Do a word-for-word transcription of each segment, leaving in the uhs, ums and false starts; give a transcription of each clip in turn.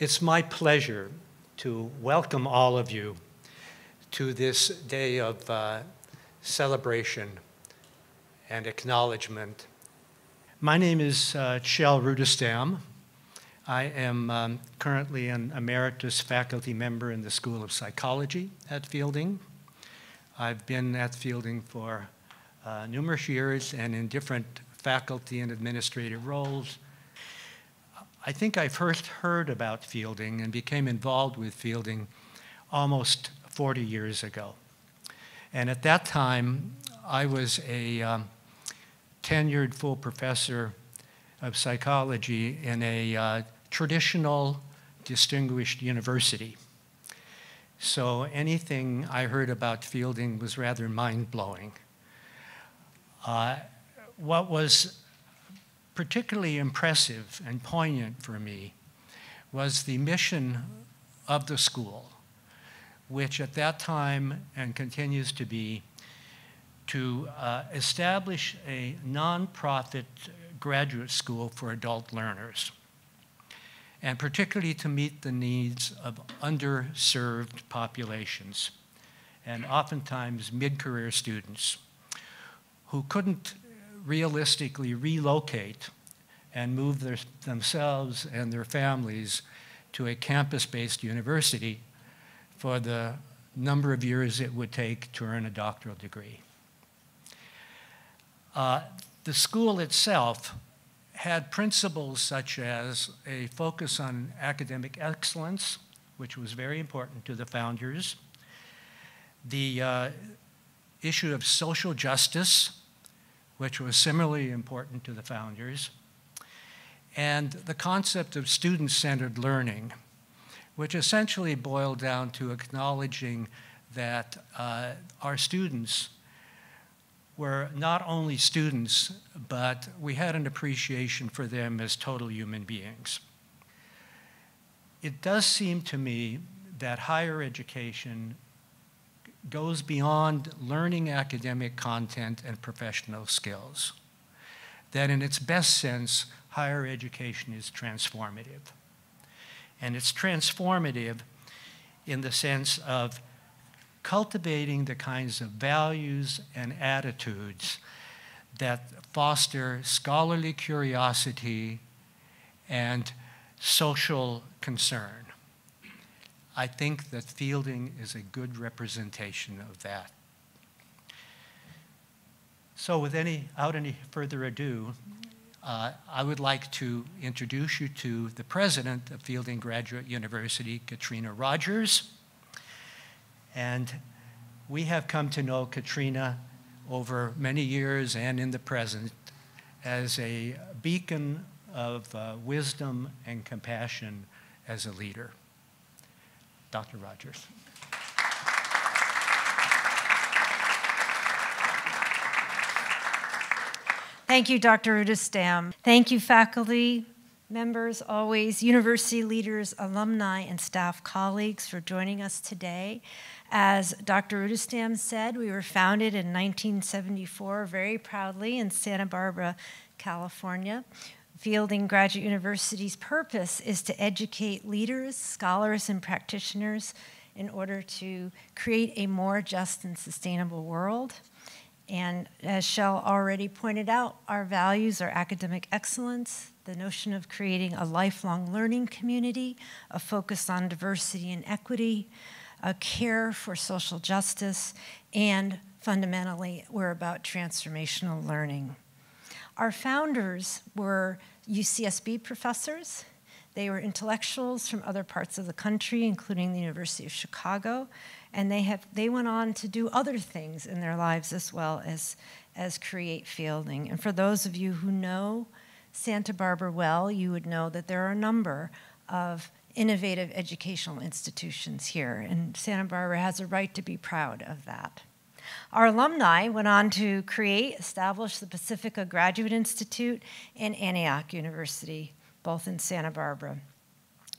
It's my pleasure to welcome all of you to this day of uh, celebration and acknowledgement. My name is uh, Kjell Rudestam. I am um, currently an emeritus faculty member in the School of Psychology at Fielding. I've been at Fielding for uh, numerous years and in different faculty and administrative roles. I think I first heard about Fielding and became involved with Fielding almost forty years ago. And at that time, I was a um, tenured full professor of psychology in a uh, traditional distinguished university. So anything I heard about Fielding was rather mind-blowing. Uh, what was particularly impressive and poignant for me was the mission of the school, which at that time and continues to be to uh, establish a nonprofit graduate school for adult learners, and particularly to meet the needs of underserved populations, and oftentimes mid-career students who couldn't realistically relocate and move their, themselves and their families to a campus-based university for the number of years it would take to earn a doctoral degree. Uh, The school itself had principles such as a focus on academic excellence, which was very important to the founders, the uh, issue of social justice, which was similarly important to the founders, and the concept of student-centered learning, which essentially boiled down to acknowledging that uh, our students were not only students, but we had an appreciation for them as total human beings. It does seem to me that higher education goes beyond learning academic content and professional skills, that in its best sense, higher education is transformative. And it's transformative in the sense of cultivating the kinds of values and attitudes that foster scholarly curiosity and social concern. I think that Fielding is a good representation of that. So with any, without any further ado, uh, I would like to introduce you to the president of Fielding Graduate University, Katrina Rogers. And we have come to know Katrina over many years and in the present as a beacon of uh, wisdom and compassion as a leader. Doctor Rogers. Thank you, Doctor Rudestam. Thank you, faculty, members, always, university leaders, alumni, and staff colleagues for joining us today. As Doctor Rudestam said, we were founded in nineteen seventy-four very proudly in Santa Barbara, California. Fielding Graduate University's purpose is to educate leaders, scholars, and practitioners in order to create a more just and sustainable world. And as Kjell already pointed out, our values are academic excellence, the notion of creating a lifelong learning community, a focus on diversity and equity, a care for social justice, and fundamentally, we're about transformational learning. Our founders were U C S B professors. They were intellectuals from other parts of the country, including the University of Chicago, and they, have, they went on to do other things in their lives as well as, as create Fielding. And for those of you who know Santa Barbara well, you would know that there are a number of innovative educational institutions here, and Santa Barbara has a right to be proud of that. Our alumni went on to create, establish the Pacifica Graduate Institute and Antioch University, both in Santa Barbara.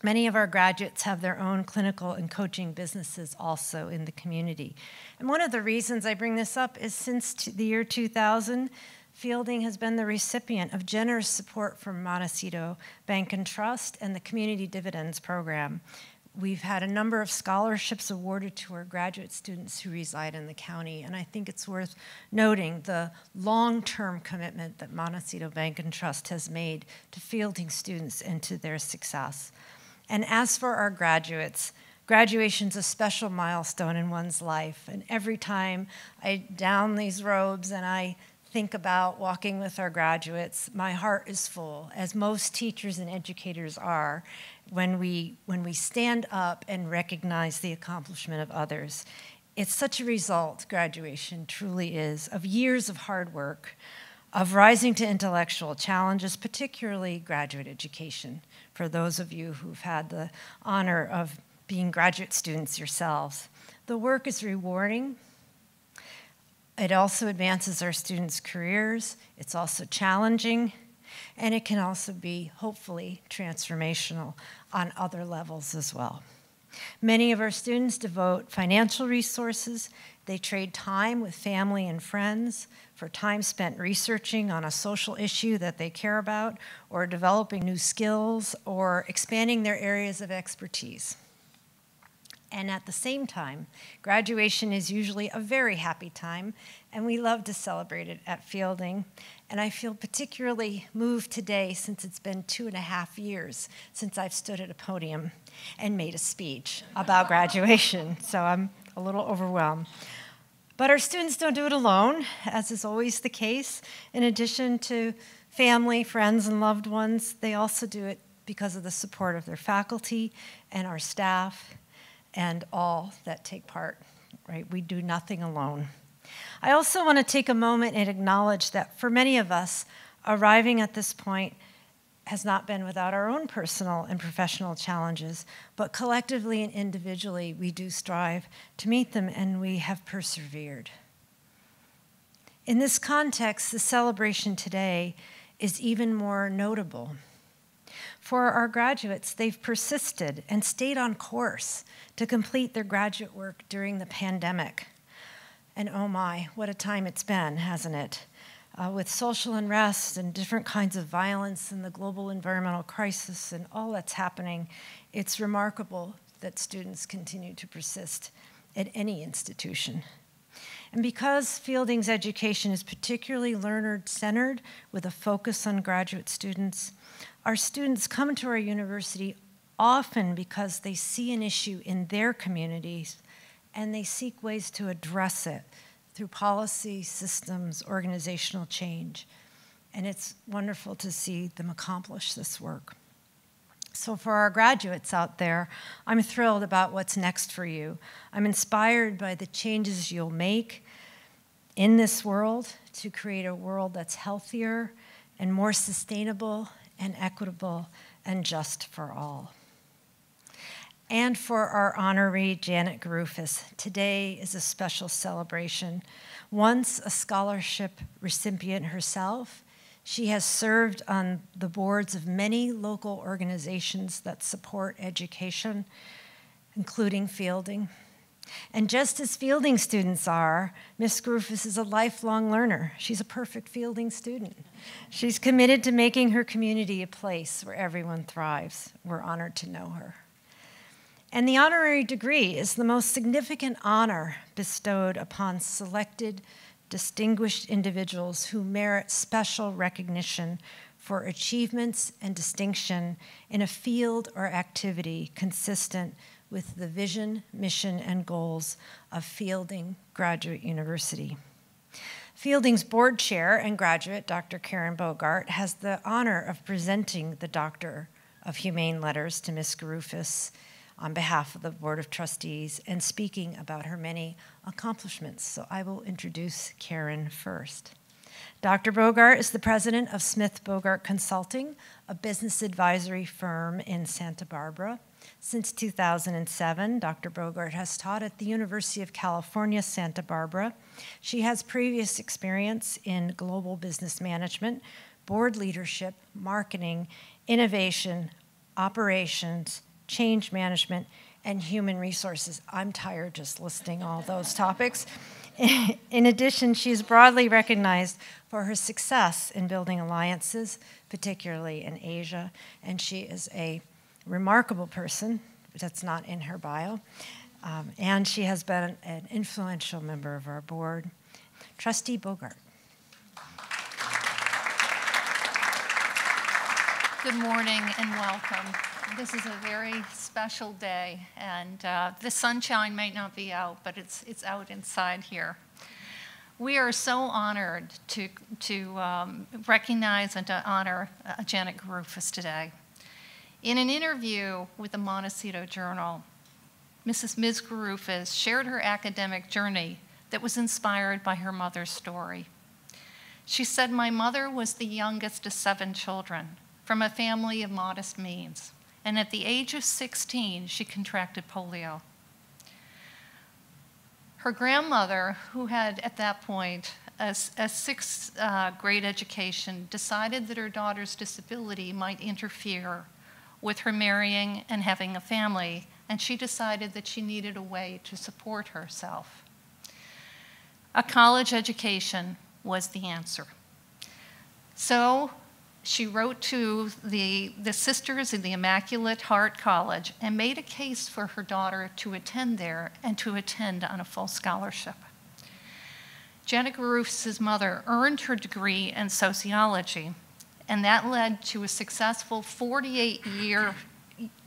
Many of our graduates have their own clinical and coaching businesses also in the community. And one of the reasons I bring this up is since the year two thousand, Fielding has been the recipient of generous support from Montecito Bank and Trust and the Community Dividends Program. We've had a number of scholarships awarded to our graduate students who reside in the county, and I think it's worth noting the long-term commitment that Montecito Bank and Trust has made to Fielding students and to their success. And as for our graduates, graduation's a special milestone in one's life, and every time I don these robes and I think about walking with our graduates, my heart is full, as most teachers and educators are, when we, when we stand up and recognize the accomplishment of others. It's such a result, graduation truly is, of years of hard work, of rising to intellectual challenges, particularly graduate education, for those of you who've had the honor of being graduate students yourselves. The work is rewarding. It also advances our students' careers. It's also challenging, and it can also be, hopefully, transformational on other levels as well. Many of our students devote financial resources. They trade time with family and friends for time spent researching on a social issue that they care about, or developing new skills, or expanding their areas of expertise. And at the same time, graduation is usually a very happy time, and we love to celebrate it at Fielding. And I feel particularly moved today, since it's been two and a half years since I've stood at a podium and made a speech about graduation, so I'm a little overwhelmed. But our students don't do it alone, as is always the case. In addition to family, friends, and loved ones, they also do it because of the support of their faculty and our staff, and all that take part, right? We do nothing alone. I also want to take a moment and acknowledge that for many of us, arriving at this point has not been without our own personal and professional challenges, but collectively and individually, we do strive to meet them, and we have persevered. In this context, the celebration today is even more notable. For our graduates, they've persisted and stayed on course to complete their graduate work during the pandemic. And oh my, what a time it's been, hasn't it? Uh, with social unrest and different kinds of violence and the global environmental crisis and all that's happening, it's remarkable that students continue to persist at any institution. And because Fielding's education is particularly learner-centered with a focus on graduate students, our students come to our university often because they see an issue in their communities and they seek ways to address it through policy, systems, organizational change. And it's wonderful to see them accomplish this work. So for our graduates out there, I'm thrilled about what's next for you. I'm inspired by the changes you'll make in this world to create a world that's healthier and more sustainable and equitable and just for all. And for our honoree, Janet Garufis, today is a special celebration. Once a scholarship recipient herself, she has served on the boards of many local organizations that support education, including Fielding. And just as Fielding students are, Miz Garufis is a lifelong learner. She's a perfect Fielding student. She's committed to making her community a place where everyone thrives. We're honored to know her. And the honorary degree is the most significant honor bestowed upon selected, distinguished individuals who merit special recognition for achievements and distinction in a field or activity consistent with the vision, mission, and goals of Fielding Graduate University. Fielding's board chair and graduate, Doctor Karen Bogart, has the honor of presenting the Doctor of Humane Letters to Miz Garufis on behalf of the Board of Trustees and speaking about her many accomplishments. So I will introduce Karen first. Doctor Bogart is the president of Smith Bogart Consulting, a business advisory firm in Santa Barbara. Since two thousand seven, Doctor Bogart has taught at the University of California, Santa Barbara. She has previous experience in global business management, board leadership, marketing, innovation, operations, change management, and human resources. I'm tired just listing all those topics. In addition, she is broadly recognized for her success in building alliances, particularly in Asia, and she is a remarkable person, that's not in her bio, um, and she has been an influential member of our board. Trustee Bogart. Good morning and welcome. This is a very special day, and uh, the sunshine may not be out, but it's, it's out inside here. We are so honored to, to um, recognize and to honor uh, Janet Garufis today. In an interview with the Montecito Journal, Missus Miz Garufis shared her academic journey that was inspired by her mother's story. She said, "My mother was the youngest of seven children from a family of modest means. And at the age of sixteen, she contracted polio. Her grandmother, who had at that point a, a sixth uh, grade education, decided that her daughter's disability might interfere with her marrying and having a family, and she decided that she needed a way to support herself. A college education was the answer. So she wrote to the, the Sisters in the Immaculate Heart College and made a case for her daughter to attend there and to attend on a full scholarship. Janet Garufis' mother earned her degree in sociology, and that led to a successful forty-eight year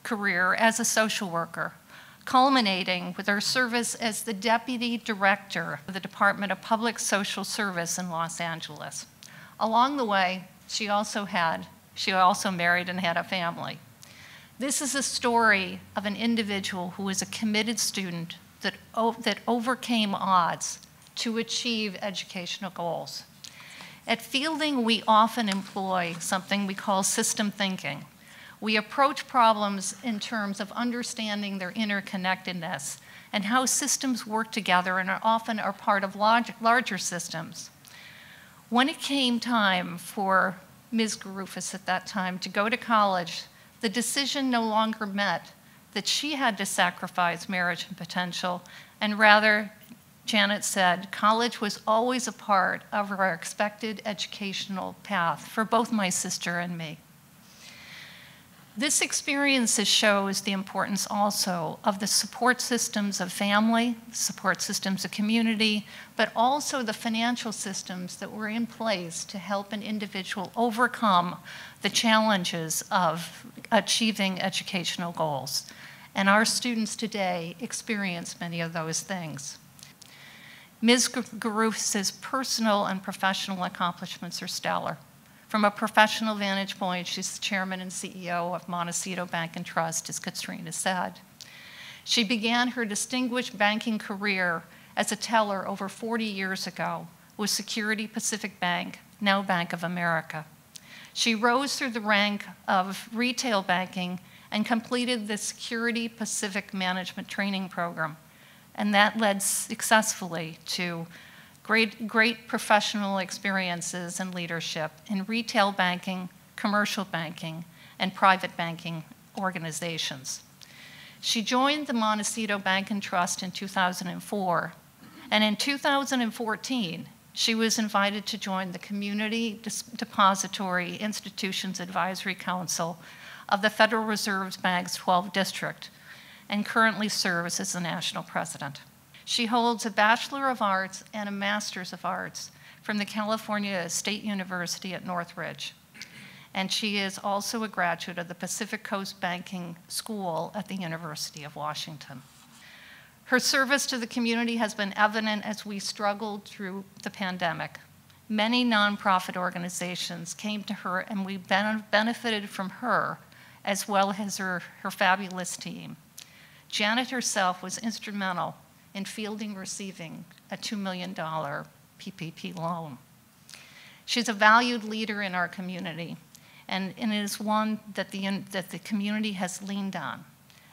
career as a social worker, culminating with her service as the Deputy Director of the Department of Public Social Service in Los Angeles. Along the way, She also had, she also married and had a family. This is a story of an individual who was a committed student that, that overcame odds to achieve educational goals. At Fielding, we often employ something we call system thinking. We approach problems in terms of understanding their interconnectedness and how systems work together and are often are part of large, larger systems. When it came time for Miz Garufis at that time to go to college, the decision no longer meant that she had to sacrifice marriage and potential, and rather, Janet said, college was always a part of our expected educational path for both my sister and me. This experience shows the importance also of the support systems of family, support systems of community, but also the financial systems that were in place to help an individual overcome the challenges of achieving educational goals. And our students today experience many of those things. Miz Garufis' personal and professional accomplishments are stellar. From a professional vantage point, she's the chairman and C E O of Montecito Bank and Trust, as Katrina said. She began her distinguished banking career as a teller over forty years ago with Security Pacific Bank, now Bank of America. She rose through the rank of retail banking and completed the Security Pacific Management Training Program, and that led successfully to Great, great professional experiences and leadership in retail banking, commercial banking, and private banking organizations. She joined the Montecito Bank and Trust in two thousand four, and in two thousand fourteen, she was invited to join the Community Depository Institutions Advisory Council of the Federal Reserve Bank's twelfth District, and currently serves as the national president. She holds a Bachelor of Arts and a Master's of Arts from the California State University at Northridge. And she is also a graduate of the Pacific Coast Banking School at the University of Washington. Her service to the community has been evident as we struggled through the pandemic. Many nonprofit organizations came to her, and we benefited from her as well as her, her fabulous team. Janet herself was instrumental in Fielding receiving a two million dollar P P P loan. She's a valued leader in our community, and, and it is one that the, that the community has leaned on.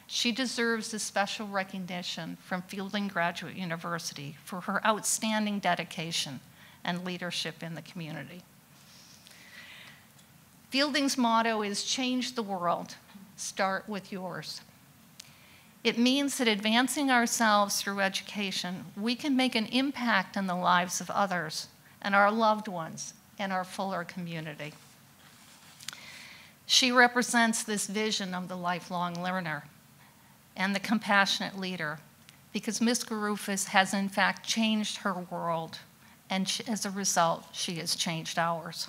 She deserves a special recognition from Fielding Graduate University for her outstanding dedication and leadership in the community. Fielding's motto is, change the world, start with yours. It means that advancing ourselves through education, we can make an impact on the lives of others and our loved ones and our fuller community. She represents this vision of the lifelong learner and the compassionate leader, because Miz Garufis has in fact changed her world, and she, as a result, she has changed ours.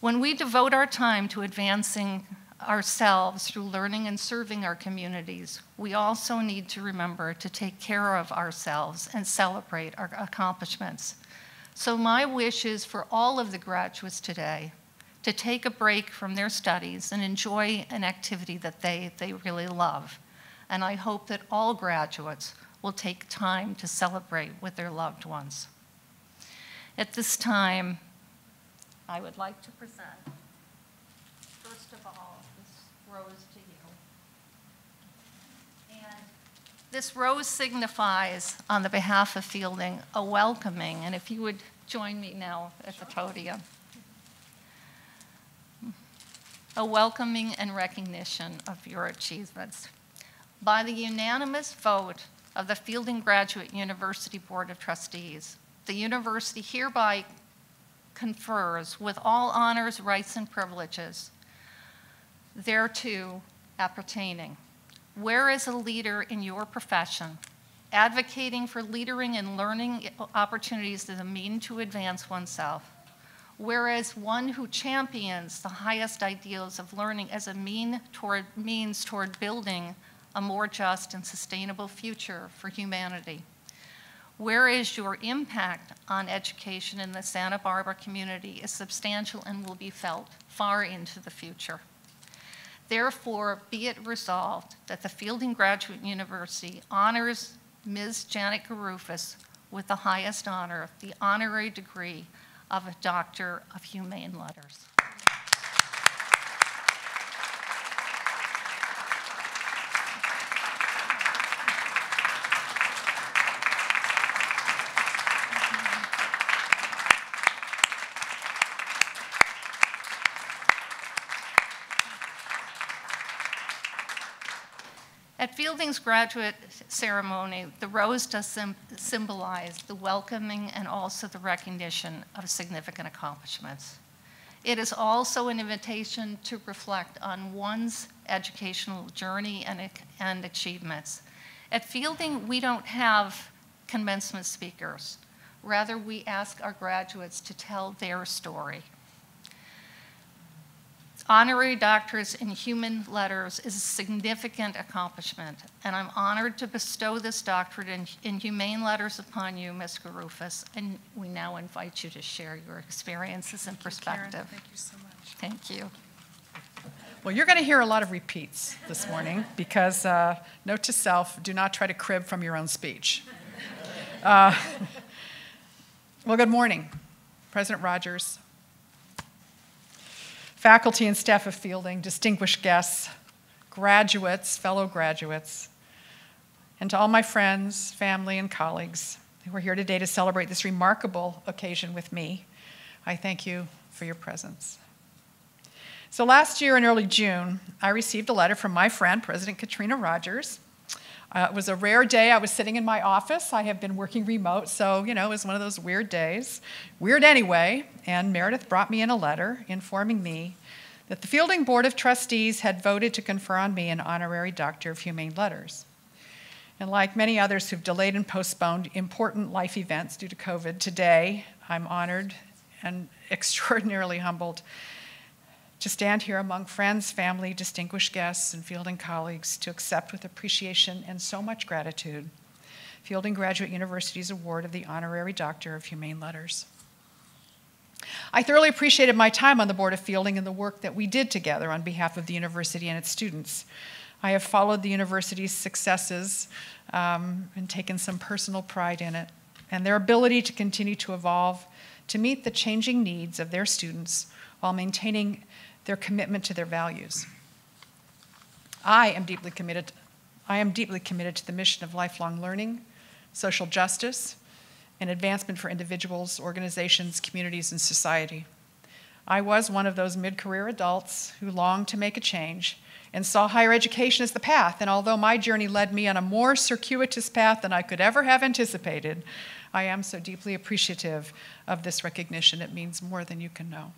When we devote our time to advancing ourselves through learning and serving our communities, we also need to remember to take care of ourselves and celebrate our accomplishments. So my wish is for all of the graduates today to take a break from their studies and enjoy an activity that they, they really love. And I hope that all graduates will take time to celebrate with their loved ones. At this time, I would like to present, first of all, rose to you. And this rose signifies, on the behalf of Fielding, a welcoming. And if you would join me now at the podium. A welcoming and recognition of your achievements. By the unanimous vote of the Fielding Graduate University Board of Trustees, the university hereby confers with all honors, rights, and privileges thereto appertaining. Whereas a leader in your profession, advocating for leadering and learning opportunities as a means to advance oneself, whereas one who champions the highest ideals of learning as a mean toward, means toward building a more just and sustainable future for humanity, whereas your impact on education in the Santa Barbara community is substantial and will be felt far into the future. Therefore, be it resolved that the Fielding Graduate University honors Miz Janet Garufis with the highest honor, the honorary degree of a Doctor of Humane Letters. At Fielding's graduate ceremony, the rose does symbolize the welcoming and also the recognition of significant accomplishments. It is also an invitation to reflect on one's educational journey and, and achievements. At Fielding, we don't have commencement speakers. Rather, we ask our graduates to tell their story. Honorary Doctors in Human Letters is a significant accomplishment, and I'm honored to bestow this doctorate in, in Humane Letters upon you, Miz Garufis, and we now invite you to share your experiences and perspective. Thank you, Karen. Thank you so much. Thank you. Well, you're going to hear a lot of repeats this morning because, uh, note to self, do not try to crib from your own speech. Uh, well, good morning, President Rogers, faculty and staff of Fielding, distinguished guests, graduates, fellow graduates, and to all my friends, family, and colleagues who are here today to celebrate this remarkable occasion with me, I thank you for your presence. So last year in early June, I received a letter from my friend, President Katrina Rogers. Uh, it was a rare day. I was sitting in my office. I have been working remote, so, you know, it was one of those weird days. Weird anyway. And Meredith brought me in a letter informing me that the Fielding Board of Trustees had voted to confer on me an honorary Doctor of Humane Letters. And like many others who've delayed and postponed important life events due to COVID, today I'm honored and extraordinarily humbled to stand here among friends, family, distinguished guests, and Fielding colleagues to accept with appreciation and so much gratitude Fielding Graduate University's award of the honorary Doctor of Humane Letters. I thoroughly appreciated my time on the Board of Fielding and the work that we did together on behalf of the university and its students. I have followed the university's successes um, and taken some personal pride in it, and their ability to continue to evolve to meet the changing needs of their students while maintaining their commitment to their values. I am deeply committed, I am deeply committed to the mission of lifelong learning, social justice, and advancement for individuals, organizations, communities, and society. I was one of those mid-career adults who longed to make a change and saw higher education as the path. And although my journey led me on a more circuitous path than I could ever have anticipated, I am so deeply appreciative of this recognition. It means more than you can know.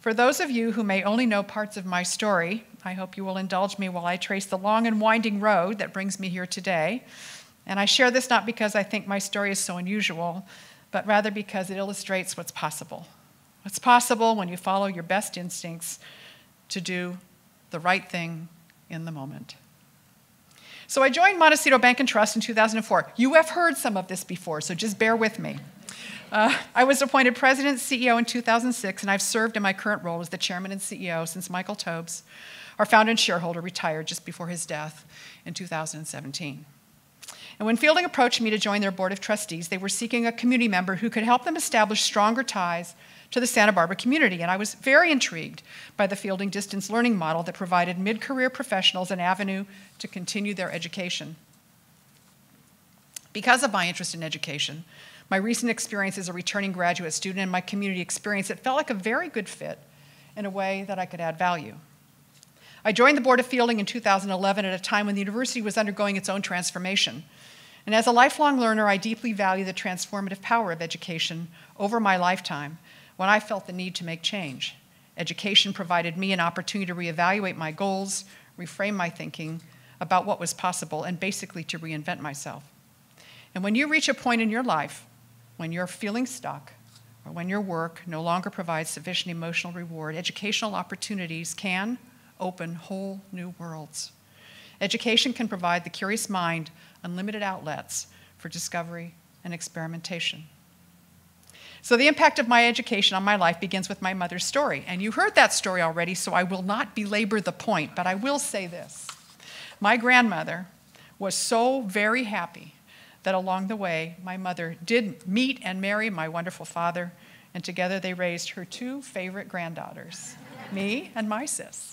For those of you who may only know parts of my story, I hope you will indulge me while I trace the long and winding road that brings me here today. And I share this not because I think my story is so unusual, but rather because it illustrates what's possible. What's possible when you follow your best instincts to do the right thing in the moment. So I joined Montecito Bank and Trust in two thousand four. You have heard some of this before, so just bear with me. Uh, I was appointed president and C E O in two thousand six, and I've served in my current role as the chairman and C E O since Michael Towbes, our founder and shareholder, retired just before his death in two thousand seventeen. And when Fielding approached me to join their board of trustees, they were seeking a community member who could help them establish stronger ties to the Santa Barbara community. And I was very intrigued by the Fielding distance learning model that provided mid-career professionals an avenue to continue their education. Because of my interest in education, my recent experience as a returning graduate student, and my community experience, it felt like a very good fit in a way that I could add value. I joined the board of Fielding in two thousand eleven at a time when the university was undergoing its own transformation. And as a lifelong learner, I deeply value the transformative power of education over my lifetime when I felt the need to make change. Education provided me an opportunity to reevaluate my goals, reframe my thinking about what was possible, and basically to reinvent myself. And when you reach a point in your life when you're feeling stuck or when your work no longer provides sufficient emotional reward, educational opportunities can open whole new worlds. Education can provide the curious mind unlimited outlets for discovery and experimentation. So the impact of my education on my life begins with my mother's story. And you heard that story already, so I will not belabor the point, but I will say this. My grandmother was so very happy that along the way, my mother did meet and marry my wonderful father, and together they raised her two favorite granddaughters, me and my sis.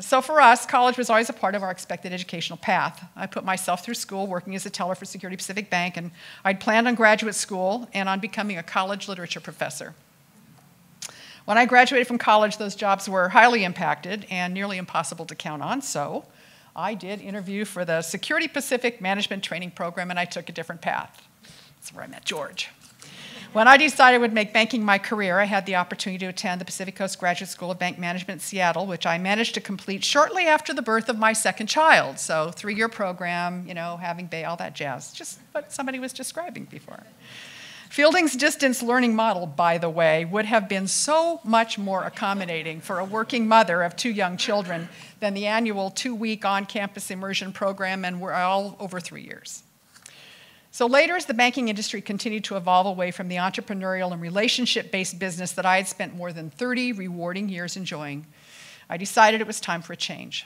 So for us, college was always a part of our expected educational path. I put myself through school working as a teller for Security Pacific Bank, and I'd planned on graduate school and on becoming a college literature professor. When I graduated from college, those jobs were highly impacted and nearly impossible to count on, so I did interview for the Security Pacific Management Training Program, and I took a different path. That's where I met George. When I decided I would make banking my career, I had the opportunity to attend the Pacific Coast Graduate School of Bank Management in Seattle, which I managed to complete shortly after the birth of my second child. So three-year program, you know, having baby, all that jazz. Just what somebody was describing before. Fielding's distance learning model, by the way, would have been so much more accommodating for a working mother of two young children than the annual two-week on-campus immersion program, and we're all over three years. So later, as the banking industry continued to evolve away from the entrepreneurial and relationship-based business that I had spent more than thirty rewarding years enjoying, I decided it was time for a change.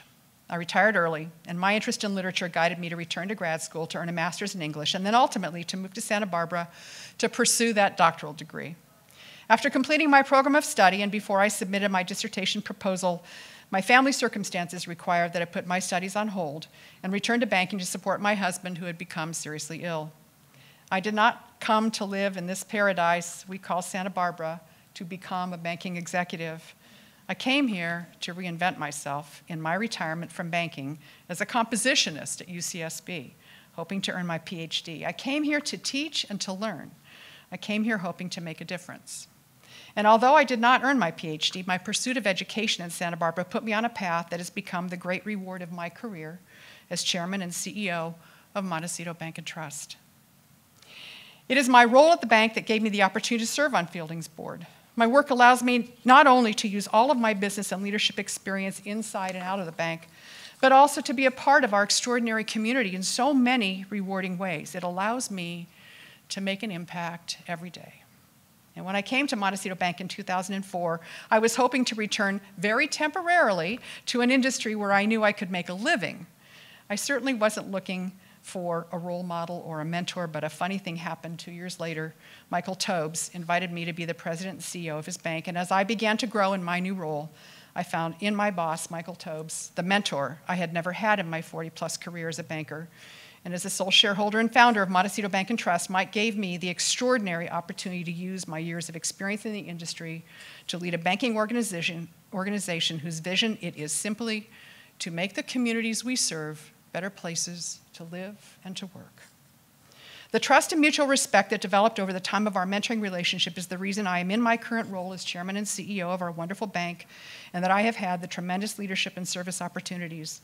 I retired early, and my interest in literature guided me to return to grad school to earn a master's in English, and then ultimately to move to Santa Barbara to pursue that doctoral degree. After completing my program of study and before I submitted my dissertation proposal, my family circumstances required that I put my studies on hold and return to banking to support my husband, who had become seriously ill. I did not come to live in this paradise we call Santa Barbara to become a banking executive. I came here to reinvent myself in my retirement from banking as a compositionist at U C S B, hoping to earn my P H D. I came here to teach and to learn. I came here hoping to make a difference. And although I did not earn my P H D, my pursuit of education in Santa Barbara put me on a path that has become the great reward of my career as chairman and C E O of Montecito Bank and Trust. It is my role at the bank that gave me the opportunity to serve on Fielding's board. My work allows me not only to use all of my business and leadership experience inside and out of the bank, but also to be a part of our extraordinary community in so many rewarding ways. It allows me to make an impact every day. And when I came to Montecito Bank in two thousand four, I was hoping to return very temporarily to an industry where I knew I could make a living. I certainly wasn't looking for a role model or a mentor, but a funny thing happened two years later. Michael Towbes invited me to be the president and C E O of his bank, and as I began to grow in my new role, I found in my boss, Michael Towbes, the mentor I had never had in my forty-plus career as a banker, And as the sole shareholder and founder of Montecito Bank and Trust, Mike gave me the extraordinary opportunity to use my years of experience in the industry to lead a banking organization, organization whose vision it is simply to make the communities we serve better places to live and to work. The trust and mutual respect that developed over the time of our mentoring relationship is the reason I am in my current role as chairman and C E O of our wonderful bank, and that I have had the tremendous leadership and service opportunities.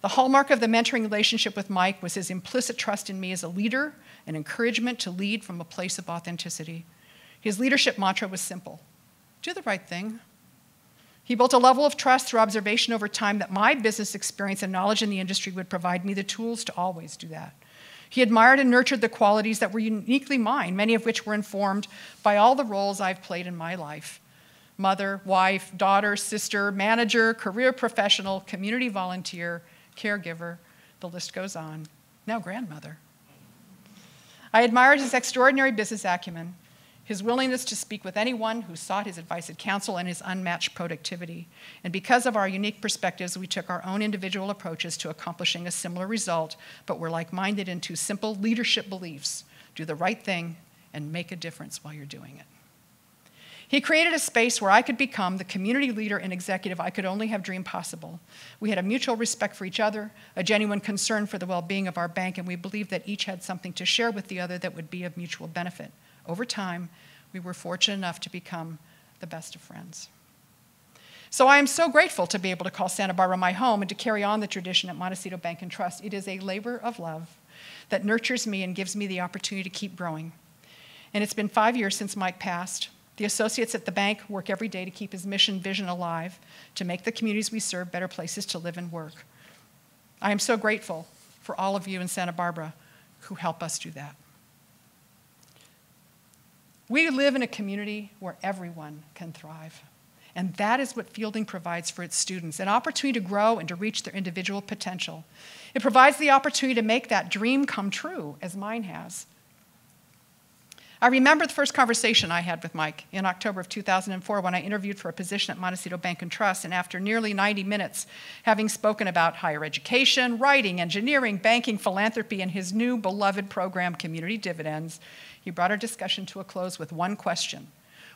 The hallmark of the mentoring relationship with Mike was his implicit trust in me as a leader and encouragement to lead from a place of authenticity. His leadership mantra was simple: do the right thing. He built a level of trust through observation over time that my business experience and knowledge in the industry would provide me the tools to always do that. He admired and nurtured the qualities that were uniquely mine, many of which were informed by all the roles I've played in my life: mother, wife, daughter, sister, manager, career professional, community volunteer, caregiver, the list goes on, now grandmother. I admired his extraordinary business acumen, his willingness to speak with anyone who sought his advice and counsel, and his unmatched productivity. And because of our unique perspectives, we took our own individual approaches to accomplishing a similar result, but were like-minded in two simple leadership beliefs: do the right thing and make a difference while you're doing it. He created a space where I could become the community leader and executive I could only have dreamed possible. We had a mutual respect for each other, a genuine concern for the well-being of our bank, and we believed that each had something to share with the other that would be of mutual benefit. Over time, we were fortunate enough to become the best of friends. So I am so grateful to be able to call Santa Barbara my home and to carry on the tradition at Montecito Bank and Trust. It is a labor of love that nurtures me and gives me the opportunity to keep growing. And it's been five years since Mike passed. The associates at the bank work every day to keep his mission vision alive, to make the communities we serve better places to live and work. I am so grateful for all of you in Santa Barbara who help us do that. We live in a community where everyone can thrive, and that is what Fielding provides for its students, an opportunity to grow and to reach their individual potential. It provides the opportunity to make that dream come true, as mine has. I remember the first conversation I had with Mike in October of two thousand four when I interviewed for a position at Montecito Bank and Trust, and after nearly ninety minutes, having spoken about higher education, writing, engineering, banking, philanthropy, and his new beloved program, Community Dividends, he brought our discussion to a close with one question: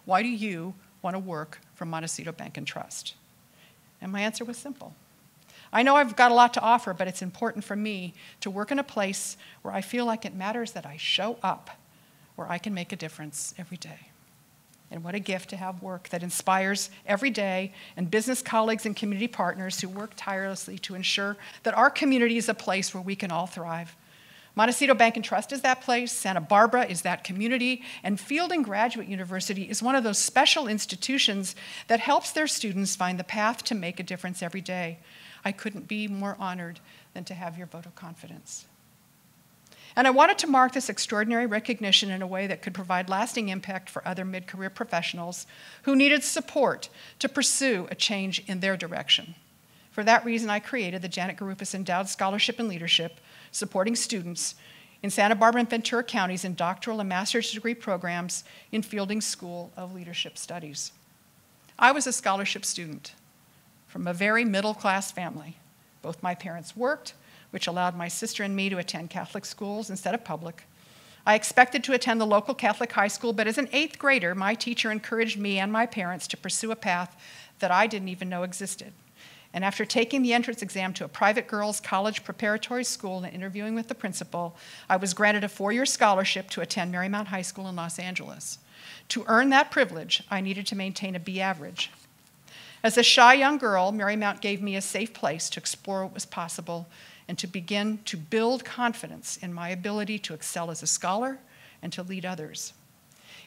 why do you want to work for Montecito Bank and Trust? And my answer was simple. I know I've got a lot to offer, but it's important for me to work in a place where I feel like it matters that I show up, where I can make a difference every day. And what a gift to have work that inspires every day, and business colleagues and community partners who work tirelessly to ensure that our community is a place where we can all thrive. Montecito Bank and Trust is that place, Santa Barbara is that community, and Fielding Graduate University is one of those special institutions that helps their students find the path to make a difference every day. I couldn't be more honored than to have your vote of confidence. And I wanted to mark this extraordinary recognition in a way that could provide lasting impact for other mid-career professionals who needed support to pursue a change in their direction. For that reason, I created the Janet Garufis Endowed Scholarship in Leadership, supporting students in Santa Barbara and Ventura counties in doctoral and master's degree programs in Fielding School of Leadership Studies. I was a scholarship student from a very middle-class family. Both my parents worked, which allowed my sister and me to attend Catholic schools instead of public. I expected to attend the local Catholic high school, but as an eighth grader, my teacher encouraged me and my parents to pursue a path that I didn't even know existed. And after taking the entrance exam to a private girls' college preparatory school and interviewing with the principal, I was granted a four-year scholarship to attend Marymount High School in Los Angeles. To earn that privilege, I needed to maintain a B average. As a shy young girl, Marymount gave me a safe place to explore what was possible and to begin to build confidence in my ability to excel as a scholar and to lead others.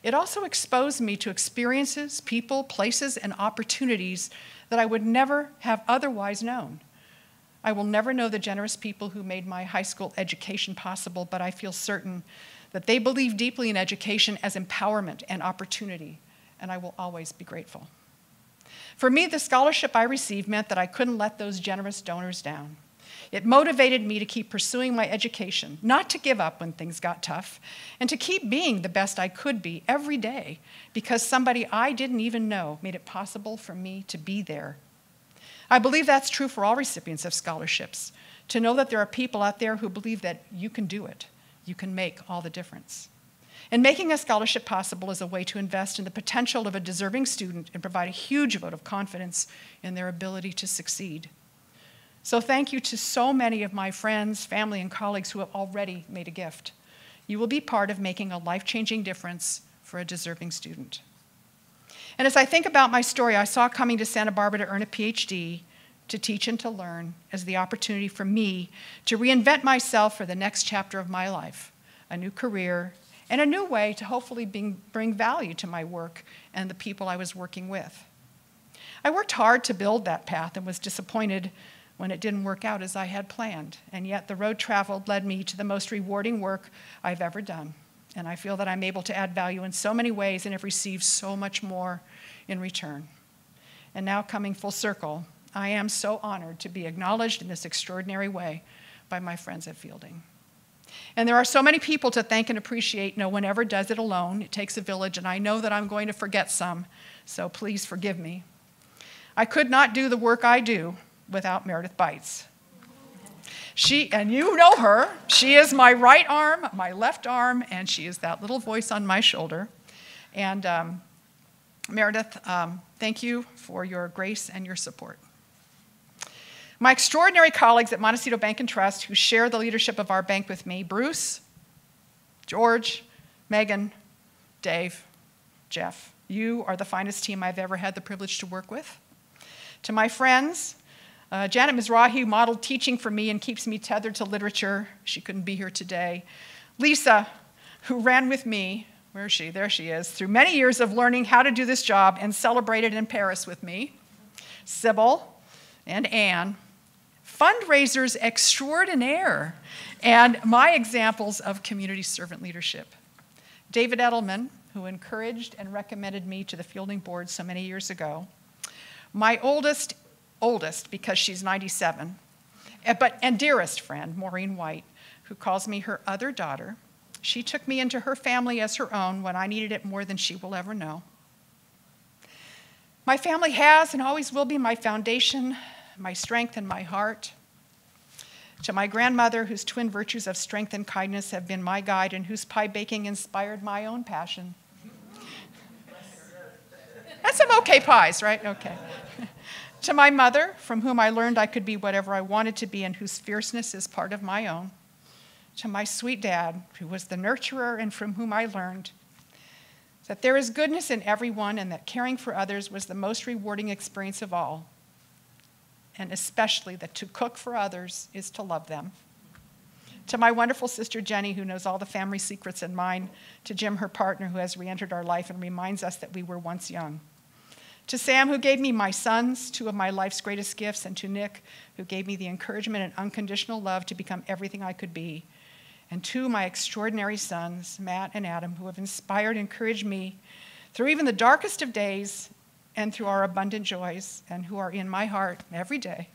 It also exposed me to experiences, people, places, and opportunities that I would never have otherwise known. I will never know the generous people who made my high school education possible, but I feel certain that they believe deeply in education as empowerment and opportunity, and I will always be grateful. For me, the scholarship I received meant that I couldn't let those generous donors down. It motivated me to keep pursuing my education, not to give up when things got tough, and to keep being the best I could be every day, because somebody I didn't even know made it possible for me to be there. I believe that's true for all recipients of scholarships, to know that there are people out there who believe that you can do it. You can make all the difference. And making a scholarship possible is a way to invest in the potential of a deserving student and provide a huge vote of confidence in their ability to succeed. So thank you to so many of my friends, family, and colleagues who have already made a gift. You will be part of making a life-changing difference for a deserving student. And as I think about my story, I saw coming to Santa Barbara to earn a P H D, to teach and to learn, as the opportunity for me to reinvent myself for the next chapter of my life, a new career, and a new way to hopefully bring value to my work and the people I was working with. I worked hard to build that path and was disappointed when it didn't work out as I had planned, and yet the road traveled led me to the most rewarding work I've ever done, and I feel that I'm able to add value in so many ways and have received so much more in return. And now, coming full circle, I am so honored to be acknowledged in this extraordinary way by my friends at Fielding. And there are so many people to thank and appreciate. No one ever does it alone. It takes a village, and I know that I'm going to forget some, so please forgive me. I could not do the work I do without Meredith Bites. She, and you know her, she is my right arm, my left arm, and she is that little voice on my shoulder. And um, Meredith, um, thank you for your grace and your support. My extraordinary colleagues at Montecito Bank and Trust, who share the leadership of our bank with me, Bruce, George, Megan, Dave, Jeff, you are the finest team I've ever had the privilege to work with. To my friends, uh, Janet Mizrahi modeled teaching for me and keeps me tethered to literature. She couldn't be here today. Lisa, who ran with me, where is she? There she is, through many years of learning how to do this job and celebrated in Paris with me. Sybil and Anne, fundraisers extraordinaire, and my examples of community servant leadership. David Edelman, who encouraged and recommended me to the Fielding Board so many years ago. My oldest, oldest, because she's ninety-seven, but, and dearest friend, Maureen White, who calls me her other daughter. She took me into her family as her own when I needed it more than she will ever know. My family has and always will be my foundation, my strength, and my heart. To my grandmother, whose twin virtues of strength and kindness have been my guide and whose pie baking inspired my own passion. That's some okay pies, right? Okay. To my mother, from whom I learned I could be whatever I wanted to be and whose fierceness is part of my own. To my sweet dad, who was the nurturer and from whom I learned that there is goodness in everyone and that caring for others was the most rewarding experience of all, and especially that to cook for others is to love them. To my wonderful sister Jenny, who knows all the family secrets and mine, to Jim, her partner, who has re-entered our life and reminds us that we were once young. To Sam, who gave me my sons, two of my life's greatest gifts, and to Nick, who gave me the encouragement and unconditional love to become everything I could be. And to my extraordinary sons, Matt and Adam, who have inspired and encouraged me through even the darkest of days and through our abundant joys, and who are in my heart every day.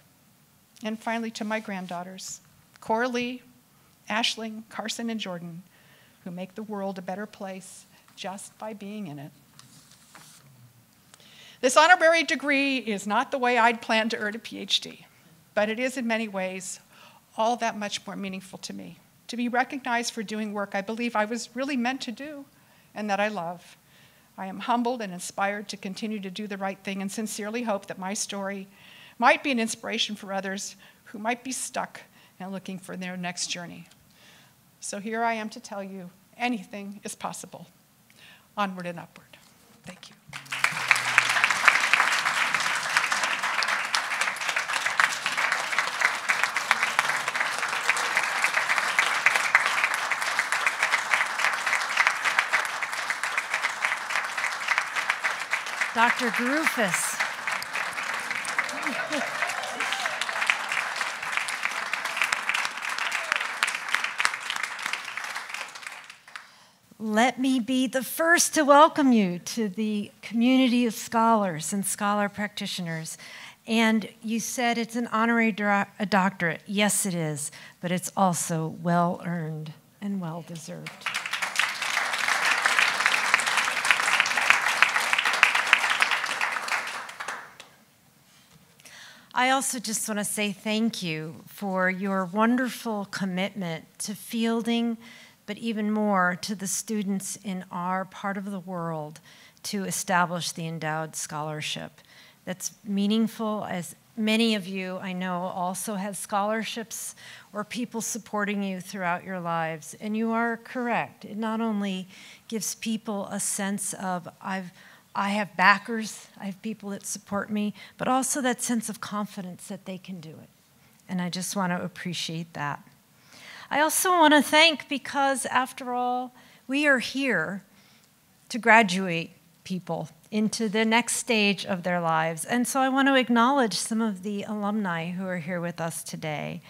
And finally, to my granddaughters, Coralie, Ashling, Carson, and Jordan, who make the world a better place just by being in it. This honorary degree is not the way I'd planned to earn a P H D, but it is in many ways all that much more meaningful to me. To be recognized for doing work I believe I was really meant to do and that I love. I am humbled and inspired to continue to do the right thing and sincerely hope that my story might be an inspiration for others who might be stuck and looking for their next journey. So here I am to tell you, anything is possible. Onward and upward. Thank you. Doctor Garufis. Let me be the first to welcome you to the community of scholars and scholar practitioners. And you said it's an honorary do- a doctorate. Yes, it is, but it's also well-earned and well-deserved. I also just want to say thank you for your wonderful commitment to Fielding, but even more to the students in our part of the world to establish the Endowed Scholarship. That's meaningful, as many of you I know also have scholarships or people supporting you throughout your lives. And you are correct. It not only gives people a sense of I've, I have backers, I have people that support me, but also that sense of confidence that they can do it. And I just want to appreciate that. I also want to thank, because after all, we are here to graduate people into the next stage of their lives. And so I want to acknowledge some of the alumni who are here with us today.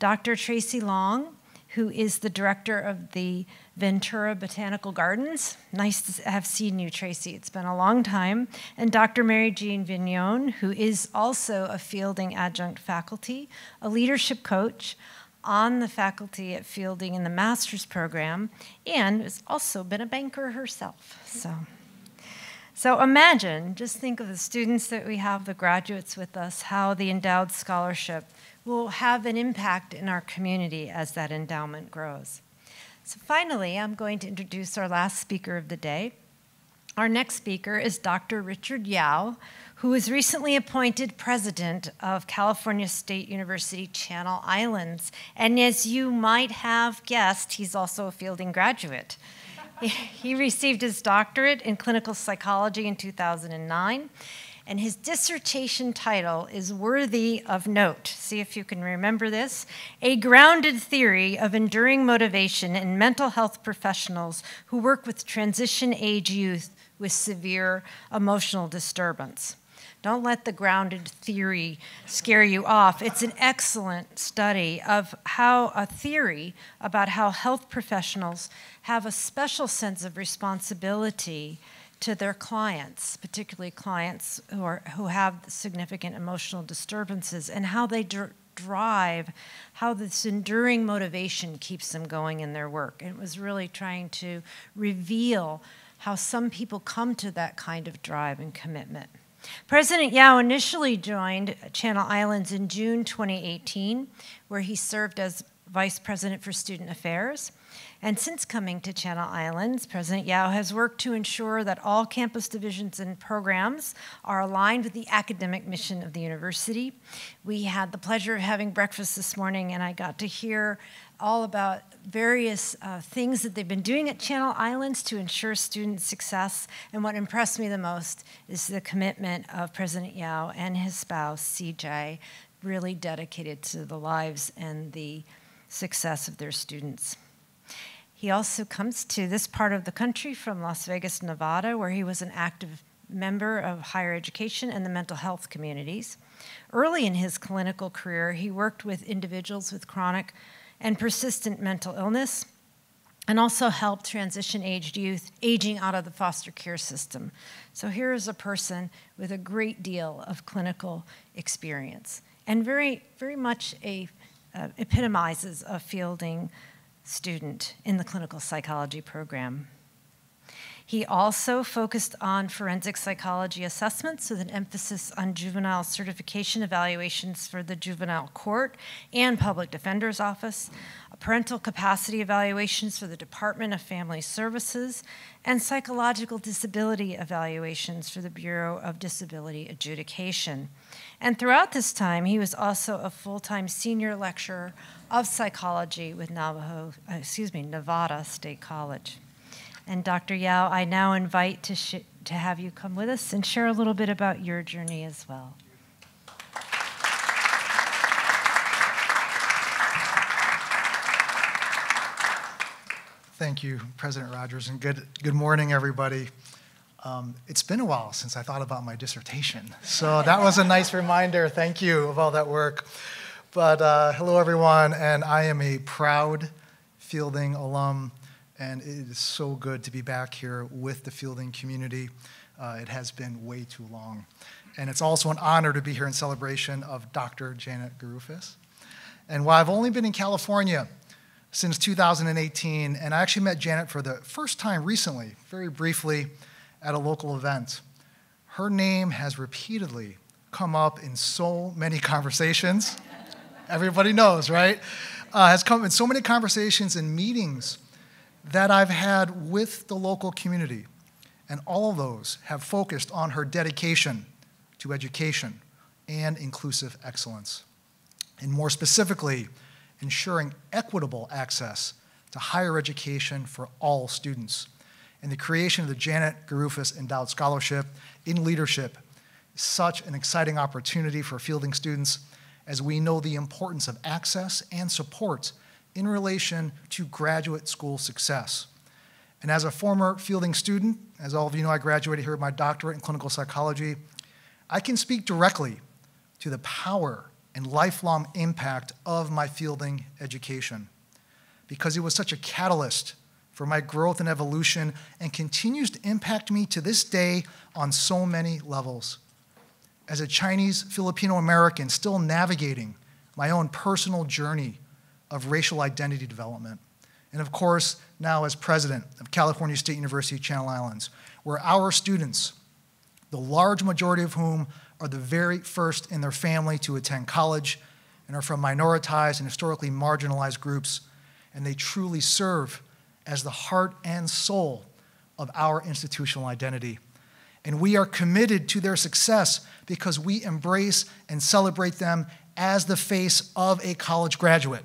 Doctor Tracy Long, who is the director of the Ventura Botanical Gardens. Nice to have seen you, Tracy. It's been a long time. And Doctor Mary Jean Vignon, who is also a Fielding adjunct faculty, a leadership coach on the faculty at Fielding in the master's program, and has also been a banker herself. So. So imagine, just think of the students that we have, the graduates with us, how the Endowed Scholarship will have an impact in our community as that endowment grows. So finally, I'm going to introduce our last speaker of the day. Our next speaker is Doctor Richard Yao, who was recently appointed president of California State University Channel Islands. And as you might have guessed, he's also a Fielding graduate. He received his doctorate in clinical psychology in two thousand nine, and his dissertation title is worthy of note. See if you can remember this. A Grounded Theory of Enduring Motivation in Mental Health Professionals Who Work with Transition-Age Youth with Severe Emotional Disturbance. Don't let the grounded theory scare you off. It's an excellent study of how a theory about how health professionals have a special sense of responsibility to their clients, particularly clients who, are, who have significant emotional disturbances, and how they dr- drive, how this enduring motivation keeps them going in their work. And it was really trying to reveal how some people come to that kind of drive and commitment. President Yao initially joined Channel Islands in June twenty eighteen, where he served as Vice President for Student Affairs. And since coming to Channel Islands, President Yao has worked to ensure that all campus divisions and programs are aligned with the academic mission of the university. We had the pleasure of having breakfast this morning, and I got to hear all about various uh, things that they've been doing at Channel Islands to ensure student success. And what impressed me the most is the commitment of President Yao and his spouse, C J, really dedicated to the lives and the success of their students. He also comes to this part of the country from Las Vegas, Nevada, where he was an active member of higher education and the mental health communities. Early in his clinical career, he worked with individuals with chronic and persistent mental illness, and also helped transition-aged youth aging out of the foster care system. So here is a person with a great deal of clinical experience, and very, very much a, uh, epitomizes a Fielding student in the clinical psychology program. He also focused on forensic psychology assessments with an emphasis on juvenile certification evaluations for the juvenile court and public defender's office, parental capacity evaluations for the Department of Family Services, and psychological disability evaluations for the Bureau of Disability Adjudication. And throughout this time, he was also a full-time senior lecturer of psychology with Navajo, excuse me, Nevada State College. And Doctor Yao, I now invite to, sh to have you come with us and share a little bit about your journey as well. Thank you, President Rogers, and good, good morning, everybody. Um, it's been a while since I thought about my dissertation, so that was a nice reminder. Thank you of all that work. But uh, hello, everyone, and I am a proud Fielding alum. And it is so good to be back here with the Fielding community. Uh, it has been way too long. And it's also an honor to be here in celebration of Doctor Janet Garufis. And while I've only been in California since two thousand eighteen, and I actually met Janet for the first time recently, very briefly, at a local event, her name has repeatedly come up in so many conversations. Everybody knows, right? Uh, has come in so many conversations and meetings that I've had with the local community. And all of those have focused on her dedication to education and inclusive excellence. And more specifically, ensuring equitable access to higher education for all students. And the creation of the Janet Garufis Endowed Scholarship in Leadership is such an exciting opportunity for Fielding students, as we know the importance of access and support in relation to graduate school success. And as a former Fielding student, as all of you know, I graduated here with my doctorate in clinical psychology, I can speak directly to the power and lifelong impact of my Fielding education, because it was such a catalyst for my growth and evolution and continues to impact me to this day on so many levels. As a Chinese Filipino American still navigating my own personal journey of racial identity development, and of course, now as president of California State University Channel Islands, where our students, the large majority of whom are the very first in their family to attend college and are from minoritized and historically marginalized groups, and they truly serve as the heart and soul of our institutional identity. And we are committed to their success because we embrace and celebrate them as the face of a college graduate,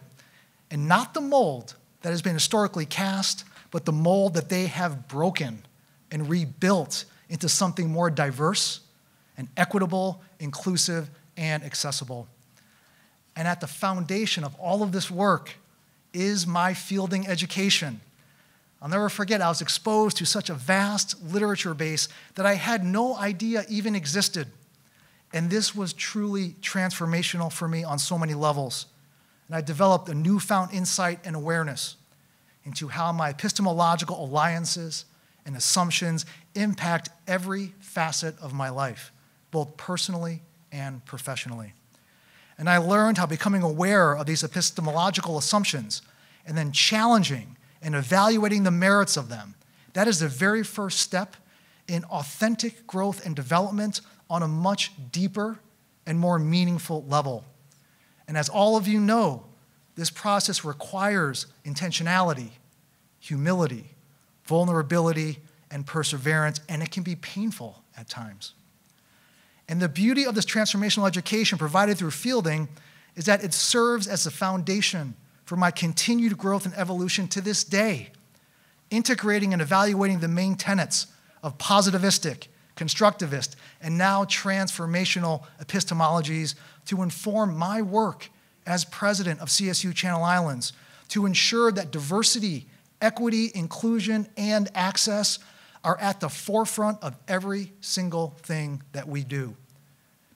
and not the mold that has been historically cast, but the mold that they have broken and rebuilt into something more diverse and equitable, inclusive, and accessible. And at the foundation of all of this work is my Fielding education. I'll never forget, I was exposed to such a vast literature base that I had no idea even existed. And this was truly transformational for me on so many levels. And I developed a newfound insight and awareness into how my epistemological alliances and assumptions impact every facet of my life, both personally and professionally. And I learned how becoming aware of these epistemological assumptions and then challenging and evaluating the merits of them, that is the very first step in authentic growth and development on a much deeper and more meaningful level. And as all of you know, this process requires intentionality, humility, vulnerability, and perseverance, and it can be painful at times. And the beauty of this transformational education provided through Fielding is that it serves as the foundation for my continued growth and evolution to this day, integrating and evaluating the main tenets of positivistic, constructivist, and now transformational epistemologies to inform my work as president of C S U Channel Islands, to ensure that diversity, equity, inclusion, and access are at the forefront of every single thing that we do.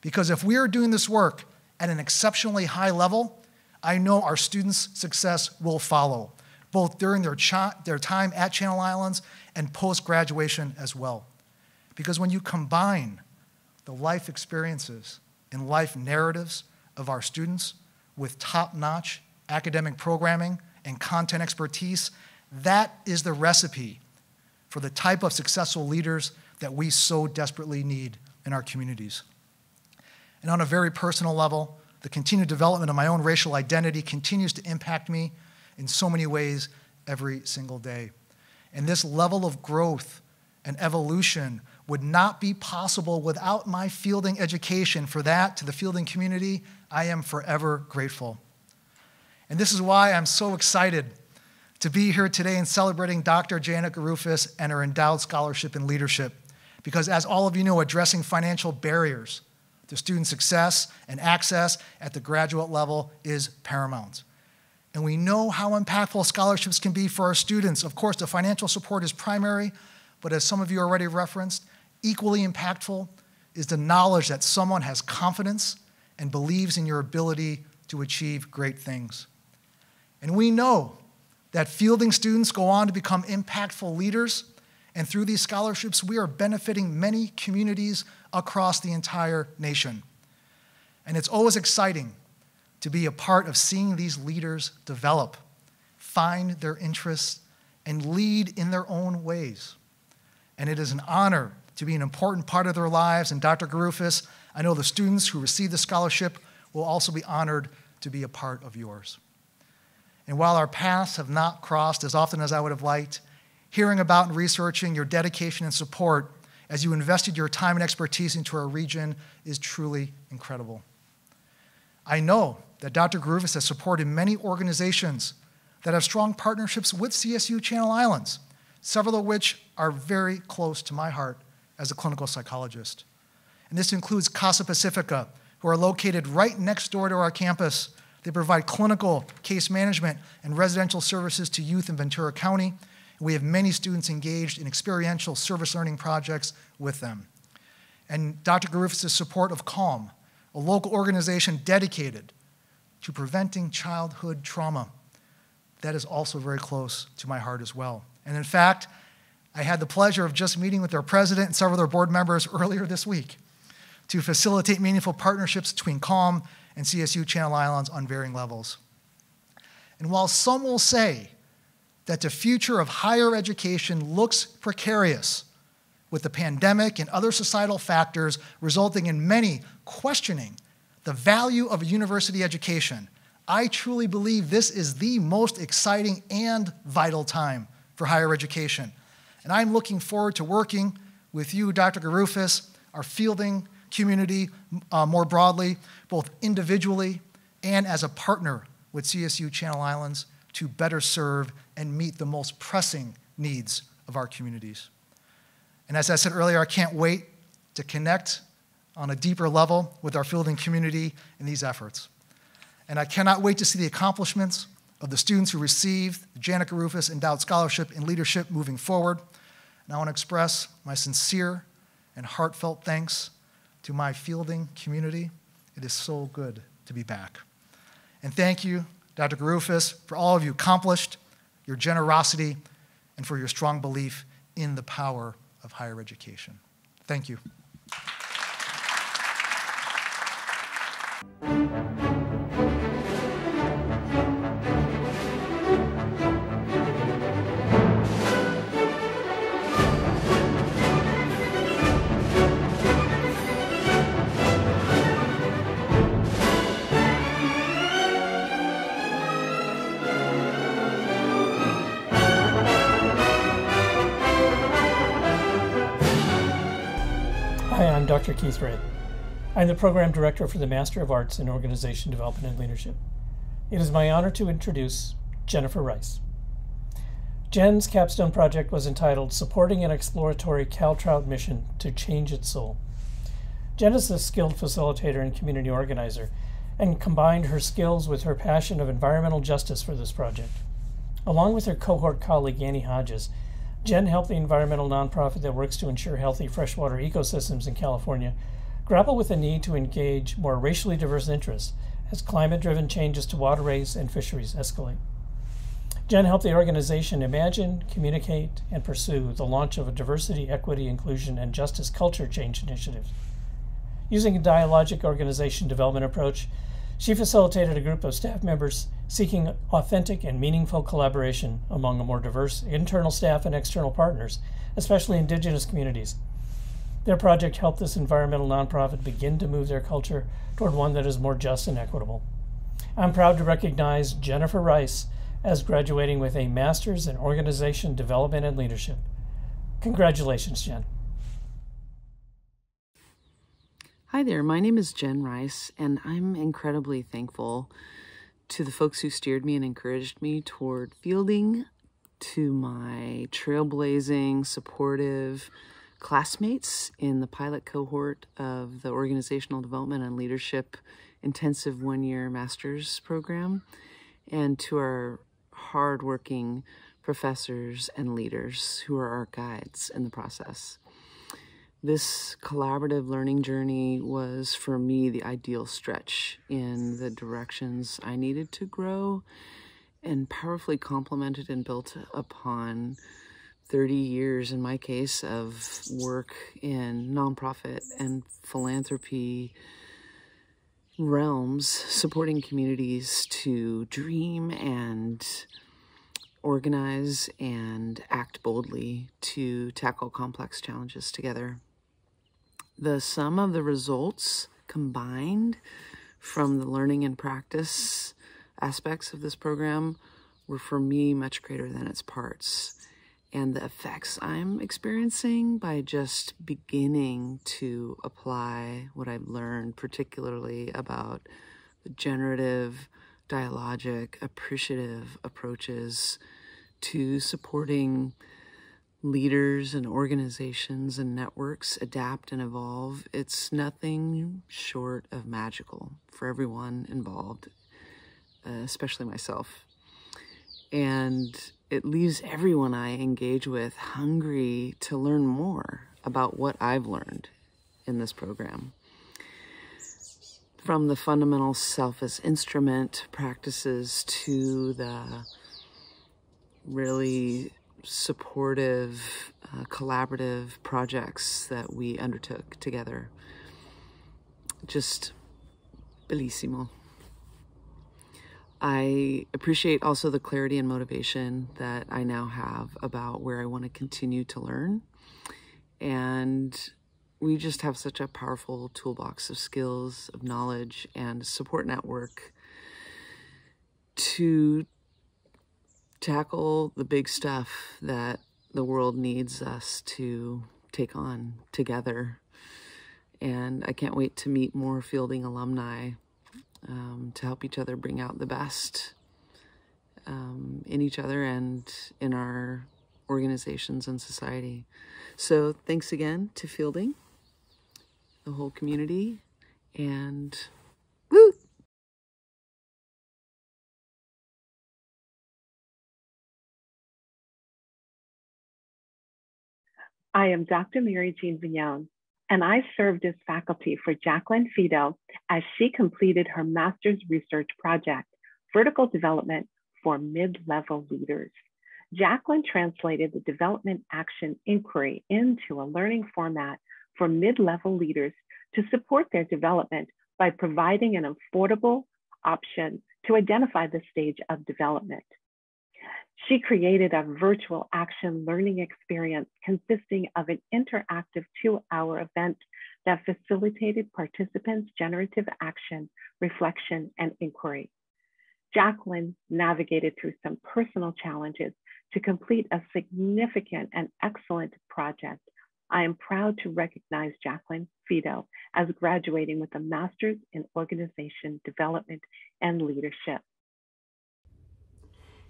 Because if we are doing this work at an exceptionally high level, I know our students' success will follow, both during their, their time at Channel Islands and post-graduation as well. Because when you combine the life experiences and life narratives of our students with top-notch academic programming and content expertise, that is the recipe for the type of successful leaders that we so desperately need in our communities. And on a very personal level, the continued development of my own racial identity continues to impact me in so many ways every single day. And this level of growth and evolution would not be possible without my Fielding education. For that, to the Fielding community, I am forever grateful. And this is why I'm so excited to be here today in celebrating Doctor Janet Garufis and her Endowed Scholarship in Leadership. Because as all of you know, addressing financial barriers to student success and access at the graduate level is paramount. And we know how impactful scholarships can be for our students. Of course, the financial support is primary, but as some of you already referenced, equally impactful is the knowledge that someone has confidence and believes in your ability to achieve great things. And we know that Fielding students go on to become impactful leaders, and through these scholarships, we are benefiting many communities across the entire nation. And it's always exciting to be a part of seeing these leaders develop, find their interests, and lead in their own ways. And it is an honor to be an important part of their lives, and Doctor Garufis, I know the students who receive the scholarship will also be honored to be a part of yours. And while our paths have not crossed as often as I would have liked, hearing about and researching your dedication and support as you invested your time and expertise into our region is truly incredible. I know that Doctor Garufis has supported many organizations that have strong partnerships with C S U Channel Islands, several of which are very close to my heart as a clinical psychologist. And this includes Casa Pacifica, who are located right next door to our campus. They provide clinical case management and residential services to youth in Ventura County. And we have many students engaged in experiential service learning projects with them. And Doctor Garufis' support of CALM, a local organization dedicated to preventing childhood trauma. That is also very close to my heart as well. And in fact, I had the pleasure of just meeting with their president and several of their board members earlier this week to facilitate meaningful partnerships between CALM and C S U Channel Islands on varying levels. And while some will say that the future of higher education looks precarious with the pandemic and other societal factors resulting in many questioning the value of a university education, I truly believe this is the most exciting and vital time for higher education. And I'm looking forward to working with you, Doctor Garufis, our Fielding community uh, more broadly, both individually and as a partner with C S U Channel Islands to better serve and meet the most pressing needs of our communities. And as I said earlier, I can't wait to connect on a deeper level with our Fielding community in these efforts. And I cannot wait to see the accomplishments of the students who received the Janet Garufis Endowed Scholarship in Leadership moving forward. And I want to express my sincere and heartfelt thanks to my Fielding community. It is so good to be back. And thank you, Doctor Garufis, for all of you accomplished, your generosity, and for your strong belief in the power of higher education. Thank you. I'm Doctor Keith Ray. I'm the Program Director for the Master of Arts in Organization Development and Leadership. It is my honor to introduce Jennifer Rice. Jen's capstone project was entitled Supporting an Exploratory Caltrout Mission to Change Its Soul. Jen is a skilled facilitator and community organizer and combined her skills with her passion of environmental justice for this project. Along with her cohort colleague Annie Hodges, Jen helped the environmental nonprofit that works to ensure healthy freshwater ecosystems in California grapple with the need to engage more racially diverse interests as climate-driven changes to waterways and fisheries escalate. Jen helped the organization imagine, communicate, and pursue the launch of a diversity, equity, inclusion, and justice culture change initiative. Using a dialogic organization development approach, she facilitated a group of staff members seeking authentic and meaningful collaboration among a more diverse internal staff and external partners, especially indigenous communities. Their project helped this environmental nonprofit begin to move their culture toward one that is more just and equitable. I'm proud to recognize Jennifer Rice as graduating with a Master's in Organization Development and Leadership. Congratulations, Jen. Hi there, my name is Jen Rice, and I'm incredibly thankful to the folks who steered me and encouraged me toward Fielding, to my trailblazing, supportive classmates in the pilot cohort of the Organizational Development and Leadership Intensive One-Year Master's Program, and to our hardworking professors and leaders who are our guides in the process. This collaborative learning journey was, for me, the ideal stretch in the directions I needed to grow and powerfully complemented and built upon thirty years, in my case, of work in nonprofit and philanthropy realms, supporting communities to dream and organize and act boldly to tackle complex challenges together. the sum of the results combined from the learning and practice aspects of this program were, for me, much greater than its parts. And the effects I'm experiencing by just beginning to apply what I've learned, particularly about the generative, dialogic, appreciative approaches to supporting leaders and organizations and networks adapt and evolve, it's nothing short of magical for everyone involved, especially myself. And it leaves everyone I engage with hungry to learn more about what I've learned in this program. From the fundamental self as instrument practices to the really supportive, uh, collaborative projects that we undertook together. Just bellissimo. I appreciate also the clarity and motivation that I now have about where I want to continue to learn. And we just have such a powerful toolbox of skills, of knowledge, and support network to tackle the big stuff that the world needs us to take on together. And I can't wait to meet more Fielding alumni um, to help each other bring out the best um, in each other and in our organizations and society. So thanks again to Fielding, the whole community, and woo! I am Doctor Mary Jean Vignon, and I served as faculty for Jacqueline Fidel as she completed her master's research project, Vertical Development for Mid-Level Leaders. Jacqueline translated the development action inquiry into a learning format for mid-level leaders to support their development by providing an affordable option to identify the stage of development. She created a virtual action learning experience consisting of an interactive two-hour event that facilitated participants' generative action, reflection, and inquiry. Jacqueline navigated through some personal challenges to complete a significant and excellent project. I am proud to recognize Jacqueline Fidel as graduating with a Master's in Organization Development and Leadership.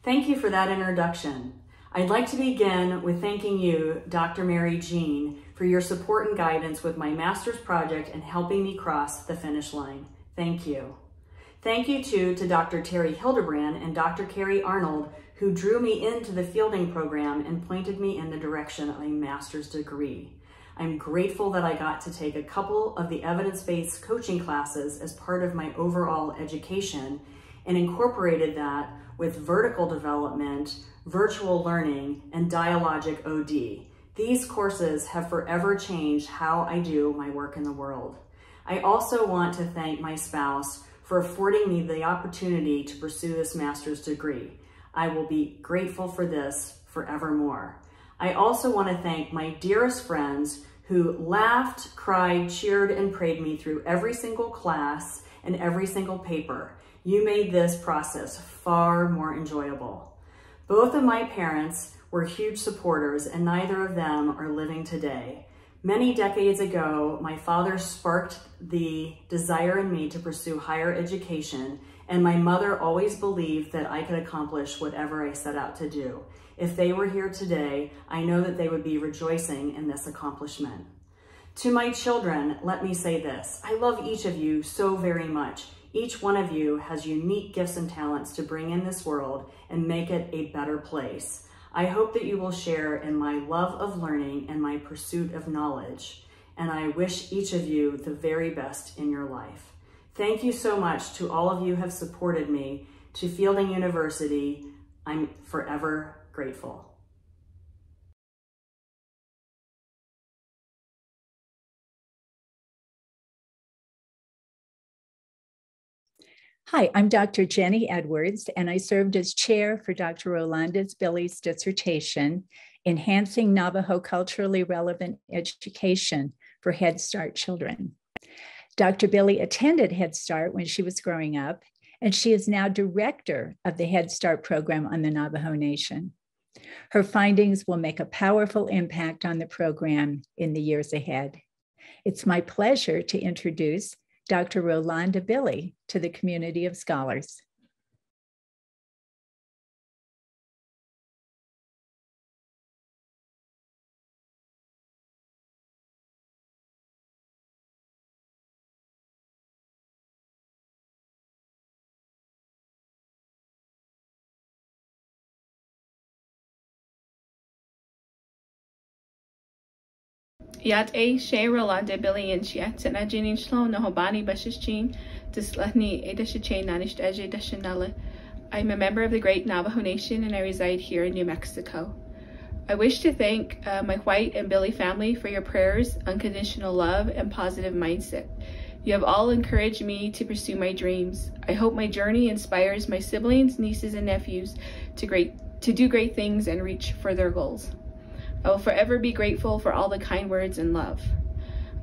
Thank you for that introduction. I'd like to begin with thanking you, Doctor Mary Jean, for your support and guidance with my master's project and helping me cross the finish line. Thank you. Thank you too to Doctor Terry Hildebrand and Doctor Carrie Arnold, who drew me into the Fielding program and pointed me in the direction of a master's degree. I'm grateful that I got to take a couple of the evidence-based coaching classes as part of my overall education and incorporated that with vertical development, virtual learning, and dialogic O D. These courses have forever changed how I do my work in the world. I also want to thank my spouse for affording me the opportunity to pursue this master's degree. I will be grateful for this forevermore. I also want to thank my dearest friends who laughed, cried, cheered, and prayed me through every single class and every single paper. You made this process far more enjoyable. Both of my parents were huge supporters, and neither of them are living today. Many decades ago, my father sparked the desire in me to pursue higher education, and my mother always believed that I could accomplish whatever I set out to do. If they were here today, I know that they would be rejoicing in this accomplishment. To my children, let me say this. I love each of you so very much. Each one of you has unique gifts and talents to bring in this world and make it a better place. I hope that you will share in my love of learning and my pursuit of knowledge, and I wish each of you the very best in your life. Thank you so much to all of you who have supported me. To Fielding University, I'm forever grateful. Hi, I'm Doctor Jenny Edwards, and I served as chair for Doctor Rolanda Billy's dissertation, Enhancing Navajo Culturally Relevant Education for Head Start children. Doctor Billy attended Head Start when she was growing up, and she is now director of the Head Start program on the Navajo Nation. Her findings will make a powerful impact on the program in the years ahead. It's my pleasure to introduce Doctor Rolanda Billy to the community of scholars. Yat-e she Rolanda Billy and Chiat and Ajinin Shlo Nohobani Bashichin, Dislani Edashichain Nanish Eje Dashanala. I'm a member of the Great Navajo Nation and I reside here in New Mexico. I wish to thank uh, my White and Billy family for your prayers, unconditional love, and positive mindset. You have all encouraged me to pursue my dreams. I hope my journey inspires my siblings, nieces, and nephews to great to do great things and reach for their goals. I will forever be grateful for all the kind words and love.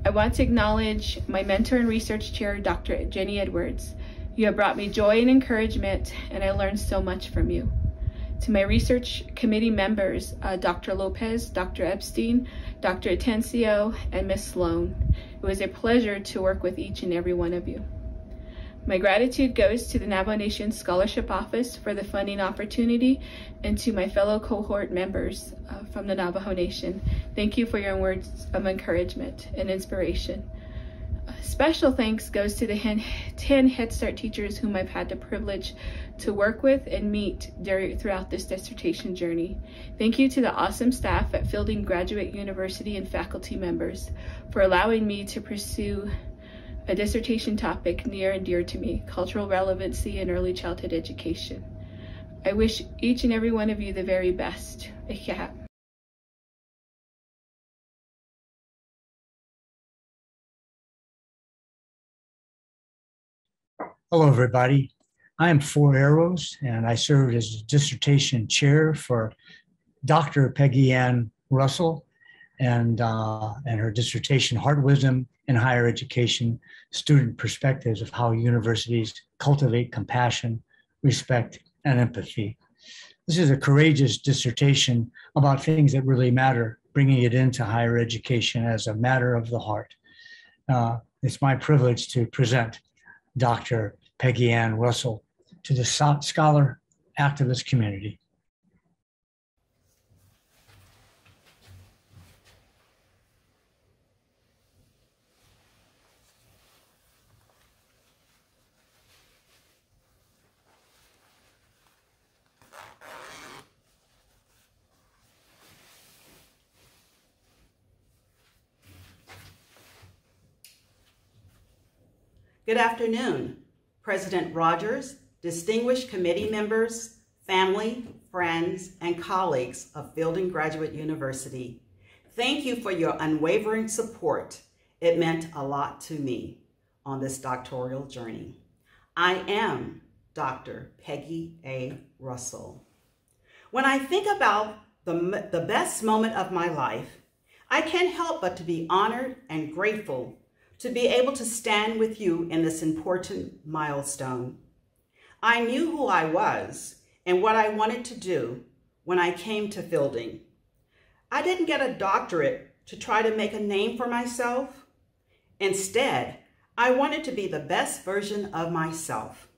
I want to acknowledge my mentor and research chair, Doctor Jenny Edwards. You have brought me joy and encouragement, and I learned so much from you. To my research committee members, uh, Doctor Lopez, Doctor Epstein, Doctor Atencio, and Miz Sloan, it was a pleasure to work with each and every one of you. My gratitude goes to the Navajo Nation Scholarship Office for the funding opportunity and to my fellow cohort members uh, from the Navajo Nation. Thank you for your words of encouragement and inspiration. Uh, special thanks goes to the ten Head Start teachers whom I've had the privilege to work with and meet during, throughout this dissertation journey. Thank you to the awesome staff at Fielding Graduate University and faculty members for allowing me to pursue a dissertation topic near and dear to me, cultural relevancy in early childhood education. I wish each and every one of you the very best. Yeah. Hello, everybody. I'm Four Arrows, and I served as dissertation chair for Doctor Peggy Ann Russell and, uh, and her dissertation, Heart Wisdom in Higher Education, Student Perspectives of How Universities Cultivate Compassion, Respect, and Empathy. This is a courageous dissertation about things that really matter, bringing it into higher education as a matter of the heart. Uh, it's my privilege to present Doctor Peggy Ann Russell to the scholar activist community. Good afternoon, President Rogers, distinguished committee members, family, friends, and colleagues of Fielding Graduate University. Thank you for your unwavering support. It meant a lot to me on this doctoral journey. I am Doctor Peggy A. Russell. When I think about the, the best moment of my life, I can't help but to be honored and grateful to be able to stand with you in this important milestone. I knew who I was and what I wanted to do when I came to Fielding. I didn't get a doctorate to try to make a name for myself. Instead, I wanted to be the best version of myself.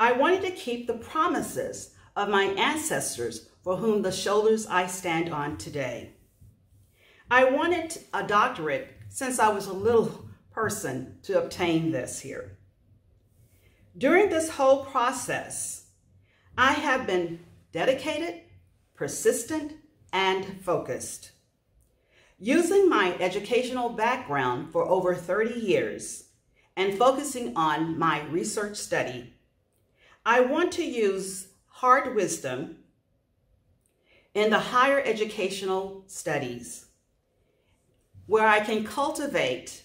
I wanted to keep the promises of my ancestors for whom the shoulders I stand on today. I wanted a doctorate since I was a little person to obtain this here. During this whole process, I have been dedicated, persistent, and focused. Using my educational background for over thirty years and focusing on my research study, I want to use hard wisdom in the higher educational studies, where I can cultivate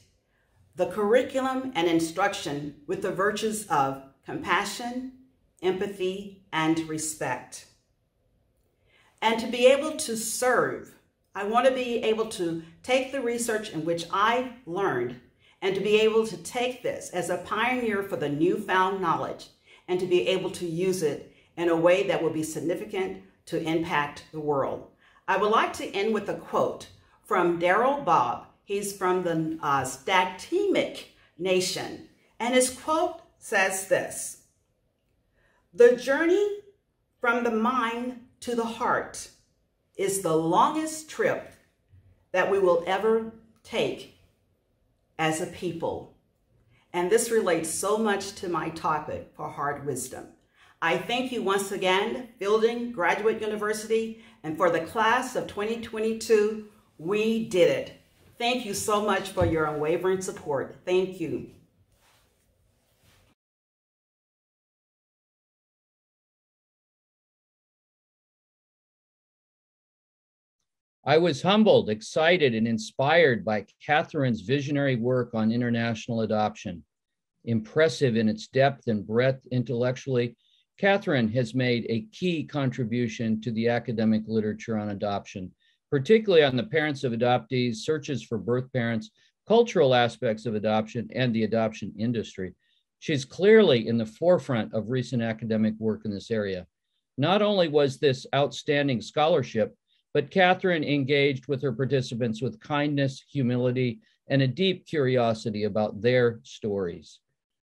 the curriculum and instruction with the virtues of compassion, empathy, and respect. And to be able to serve, I want to be able to take the research in which I learned and to be able to take this as a pioneer for the newfound knowledge and to be able to use it in a way that will be significant to impact the world. I would like to end with a quote from Daryl Bob. He's from the uh, Statistics Nation. And his quote says this: "The journey from the mind to the heart is the longest trip that we will ever take as a people." And this relates so much to my topic for hard wisdom. I thank you once again, Fielding Graduate University, and for the class of twenty twenty-two, we did it. Thank you so much for your unwavering support. Thank you. I was humbled, excited, and inspired by Catherine's visionary work on international adoption. Impressive in its depth and breadth intellectually, Catherine has made a key contribution to the academic literature on adoption, particularly on the parents of adoptees, searches for birth parents, cultural aspects of adoption, and the adoption industry. She's clearly in the forefront of recent academic work in this area. Not only was this outstanding scholarship, but Catherine engaged with her participants with kindness, humility, and a deep curiosity about their stories.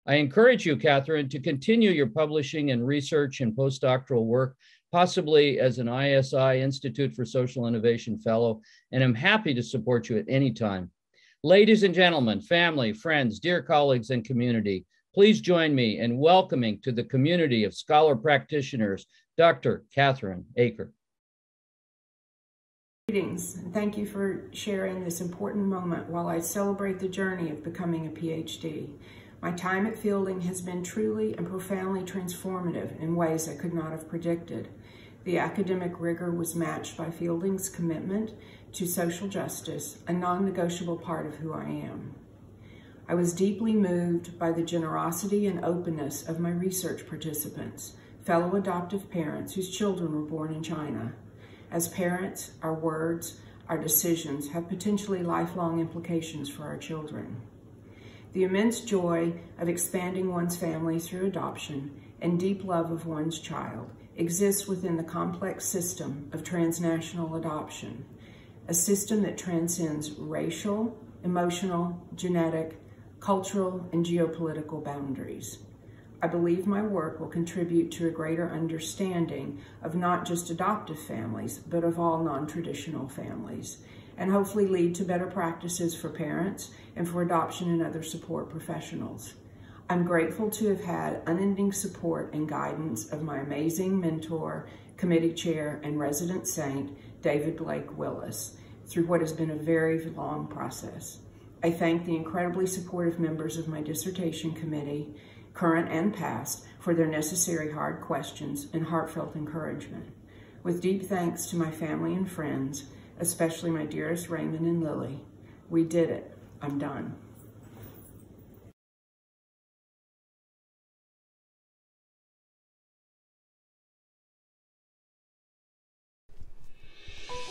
I encourage you, Catherine, to continue your publishing and research and postdoctoral work, possibly as an I S I, Institute for Social Innovation Fellow, and I'm happy to support you at any time. Ladies and gentlemen, family, friends, dear colleagues, and community, please join me in welcoming to the community of scholar practitioners, Doctor Catherine Aker. Greetings, and thank you for sharing this important moment while I celebrate the journey of becoming a PhD. My time at Fielding has been truly and profoundly transformative in ways I could not have predicted. The academic rigor was matched by Fielding's commitment to social justice, a non-negotiable part of who I am. I was deeply moved by the generosity and openness of my research participants, fellow adoptive parents whose children were born in China. As parents, our words, our decisions have potentially lifelong implications for our children. The immense joy of expanding one's family through adoption and deep love of one's child exists within the complex system of transnational adoption, a system that transcends racial, emotional, genetic, cultural, and geopolitical boundaries. I believe my work will contribute to a greater understanding of not just adoptive families, but of all non-traditional families, and hopefully lead to better practices for parents and for adoption and other support professionals. I'm grateful to have had unending support and guidance of my amazing mentor, committee chair, and resident saint, David Blake Willis, through what has been a very long process. I thank the incredibly supportive members of my dissertation committee, current and past, for their necessary hard questions and heartfelt encouragement. With deep thanks to my family and friends, especially my dearest Raymond and Lily, we did it. I'm done.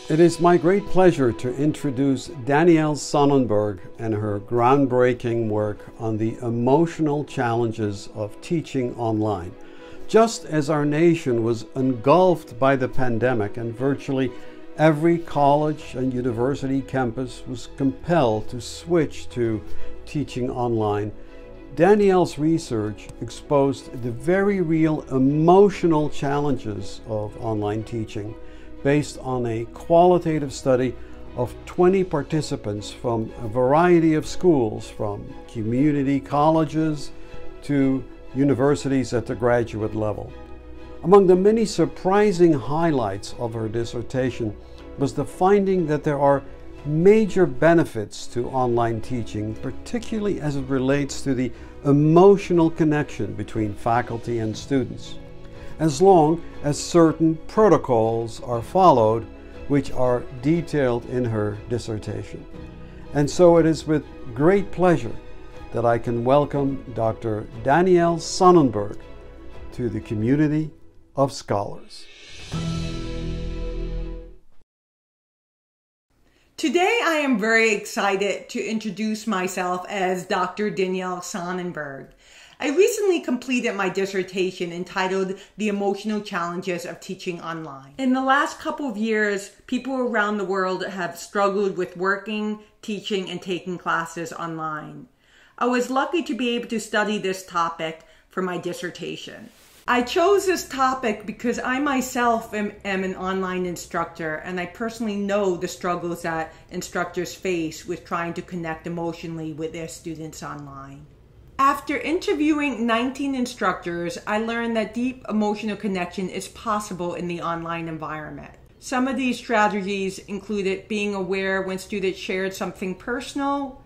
It is my great pleasure to introduce Danielle Sonnenberg and her groundbreaking work on the emotional challenges of teaching online. Just as our nation was engulfed by the pandemic and virtually every college and university campus was compelled to switch to teaching online, Danielle's research exposed the very real emotional challenges of online teaching, based on a qualitative study of twenty participants from a variety of schools, from community colleges to universities at the graduate level. Among the many surprising highlights of her dissertation was the finding that there are major benefits to online teaching, particularly as it relates to the emotional connection between faculty and students, as long as certain protocols are followed, which are detailed in her dissertation. And so it is with great pleasure that I can welcome Doctor Danielle Sonnenberg to the community of scholars. Today, I am very excited to introduce myself as Doctor Danielle Sonnenberg. I recently completed my dissertation entitled The Emotional Challenges of Teaching Online. In the last couple of years, people around the world have struggled with working, teaching, and taking classes online. I was lucky to be able to study this topic for my dissertation. I chose this topic because I myself am, am an online instructor, and I personally know the struggles that instructors face with trying to connect emotionally with their students online. After interviewing nineteen instructors, I learned that deep emotional connection is possible in the online environment. Some of these strategies included being aware when students shared something personal,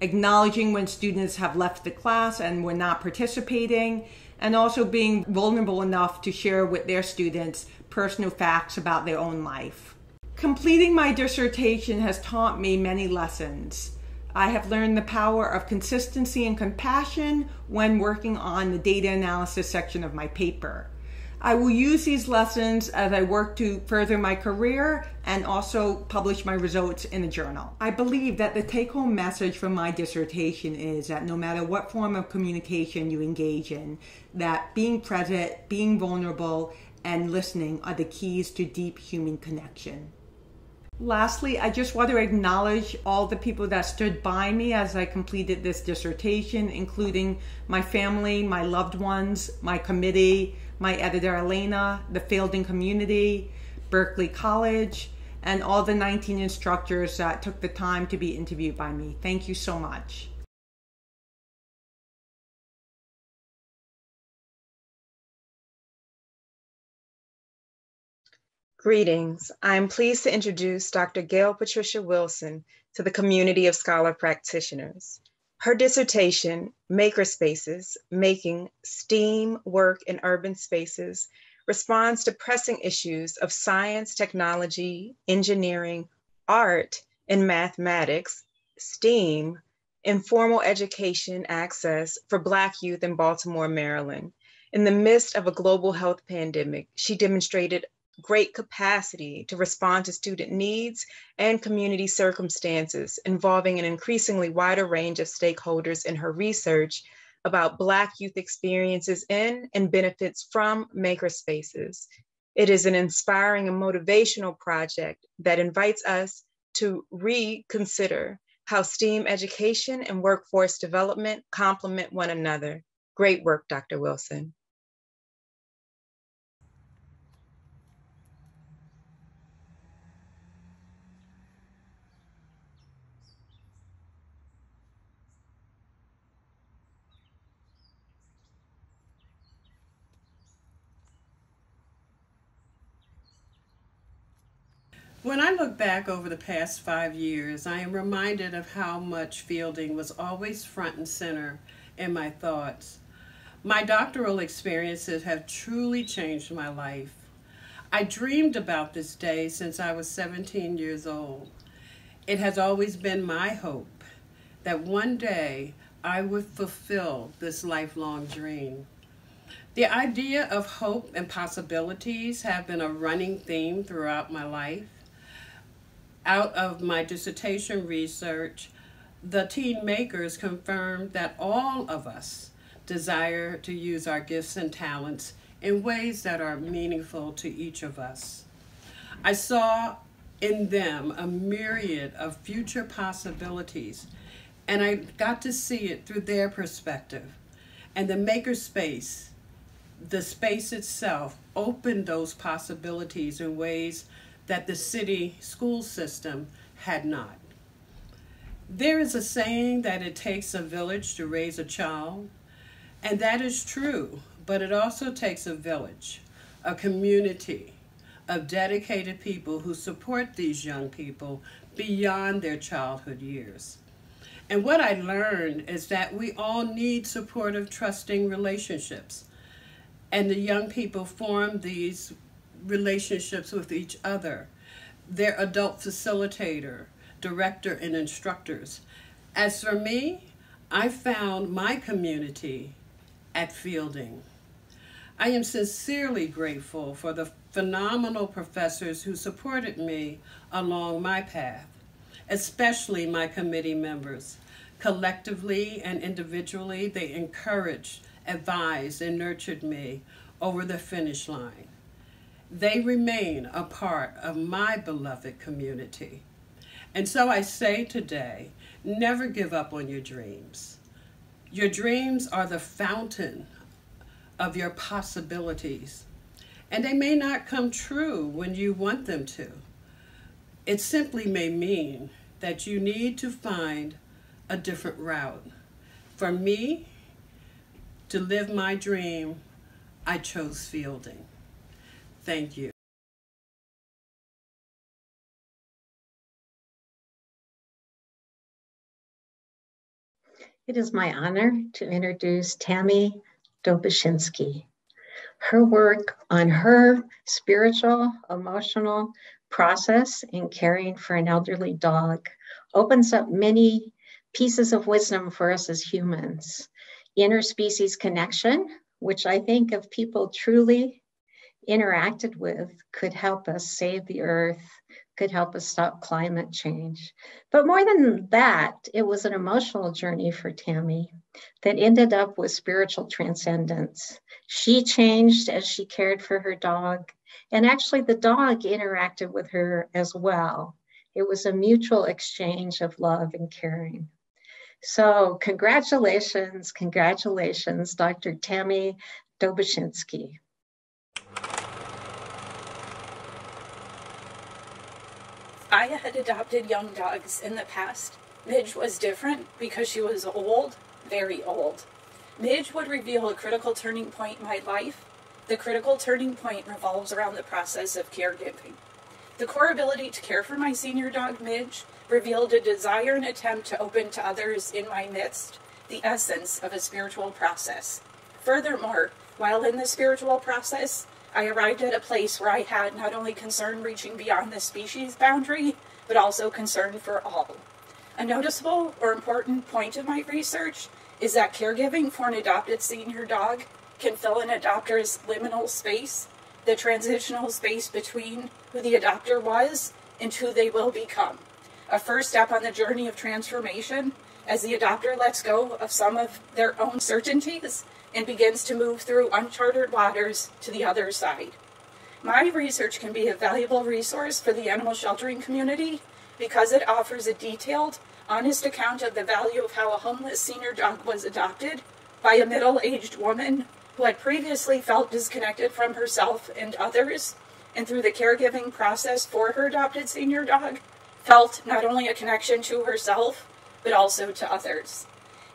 acknowledging when students have left the class and were not participating, and also being vulnerable enough to share with their students personal facts about their own life. Completing my dissertation has taught me many lessons. I have learned the power of consistency and compassion when working on the data analysis section of my paper. I will use these lessons as I work to further my career and also publish my results in a journal. I believe that the take-home message from my dissertation is that no matter what form of communication you engage in, that being present, being vulnerable, and listening are the keys to deep human connection. Lastly, I just want to acknowledge all the people that stood by me as I completed this dissertation, including my family, my loved ones, my committee, my editor Elena, the Fielding community, Berkeley College, and all the nineteen instructors that took the time to be interviewed by me. Thank you so much. Greetings. I am pleased to introduce Doctor Gail Patricia Wilson to the community of scholar practitioners. Her dissertation, Makerspaces, Making STEAM Work in Urban Spaces, responds to pressing issues of science, technology, engineering, art, and mathematics, STEAM, informal education access for Black youth in Baltimore, Maryland. In the midst of a global health pandemic, she demonstrated great capacity to respond to student needs and community circumstances involving an increasingly wider range of stakeholders in her research about Black youth experiences in and benefits from makerspaces. It is an inspiring and motivational project that invites us to reconsider how STEAM education and workforce development complement one another. Great work, Doctor Wilson. When I look back over the past five years, I am reminded of how much Fielding was always front and center in my thoughts. My doctoral experiences have truly changed my life. I dreamed about this day since I was seventeen years old. It has always been my hope that one day I would fulfill this lifelong dream. The idea of hope and possibilities have been a running theme throughout my life. Out of my dissertation research, the Teen Makers confirmed that all of us desire to use our gifts and talents in ways that are meaningful to each of us. I saw in them a myriad of future possibilities, and I got to see it through their perspective. And the makerspace, the space itself, opened those possibilities in ways that the city school system had not. There is a saying that it takes a village to raise a child, and that is true, but it also takes a village, a community of dedicated people who support these young people beyond their childhood years. And what I learned is that we all need supportive, trusting relationships, and the young people form these relationships with each other, their adult facilitator, director, and instructors. As for me, I found my community at Fielding. I am sincerely grateful for the phenomenal professors who supported me along my path. especially my committee members. Collectively and individually, they encouraged, advised, and nurtured me over the finish line. They remain a part of my beloved community. And so I say today, never give up on your dreams. Your dreams are the fountain of your possibilities, and they may not come true when you want them to. It simply may mean that you need to find a different route. For me, to live my dream, I chose Fielding. Thank you. It is my honor to introduce Tammy Dobyshinski. Her work on her spiritual, emotional process in caring for an elderly dog opens up many pieces of wisdom for us as humans. Interspecies connection, which I think if people truly interacted with, could help us save the earth, could help us stop climate change. But more than that, it was an emotional journey for Tammy that ended up with spiritual transcendence. She changed as she cared for her dog, and actually the dog interacted with her as well. It was a mutual exchange of love and caring. So congratulations, congratulations, Doctor Tammy Dobyshinski. I had adopted young dogs in the past. Midge was different because she was old, very old. Midge would reveal a critical turning point in my life. The critical turning point revolves around the process of caregiving. The core ability to care for my senior dog, Midge, revealed a desire and attempt to open to others in my midst, the essence of a spiritual process. Furthermore, while in the spiritual process, I arrived at a place where I had not only concern reaching beyond the species boundary, but also concern for all. A noticeable or important point of my research is that caregiving for an adopted senior dog can fill an adopter's liminal space, the transitional space between who the adopter was and who they will become. A first step on the journey of transformation as the adopter lets go of some of their own certainties and begins to move through uncharted waters to the other side. My research can be a valuable resource for the animal sheltering community because it offers a detailed, honest account of the value of how a homeless senior dog was adopted by a middle-aged woman who had previously felt disconnected from herself and others, and through the caregiving process for her adopted senior dog, felt not only a connection to herself, but also to others.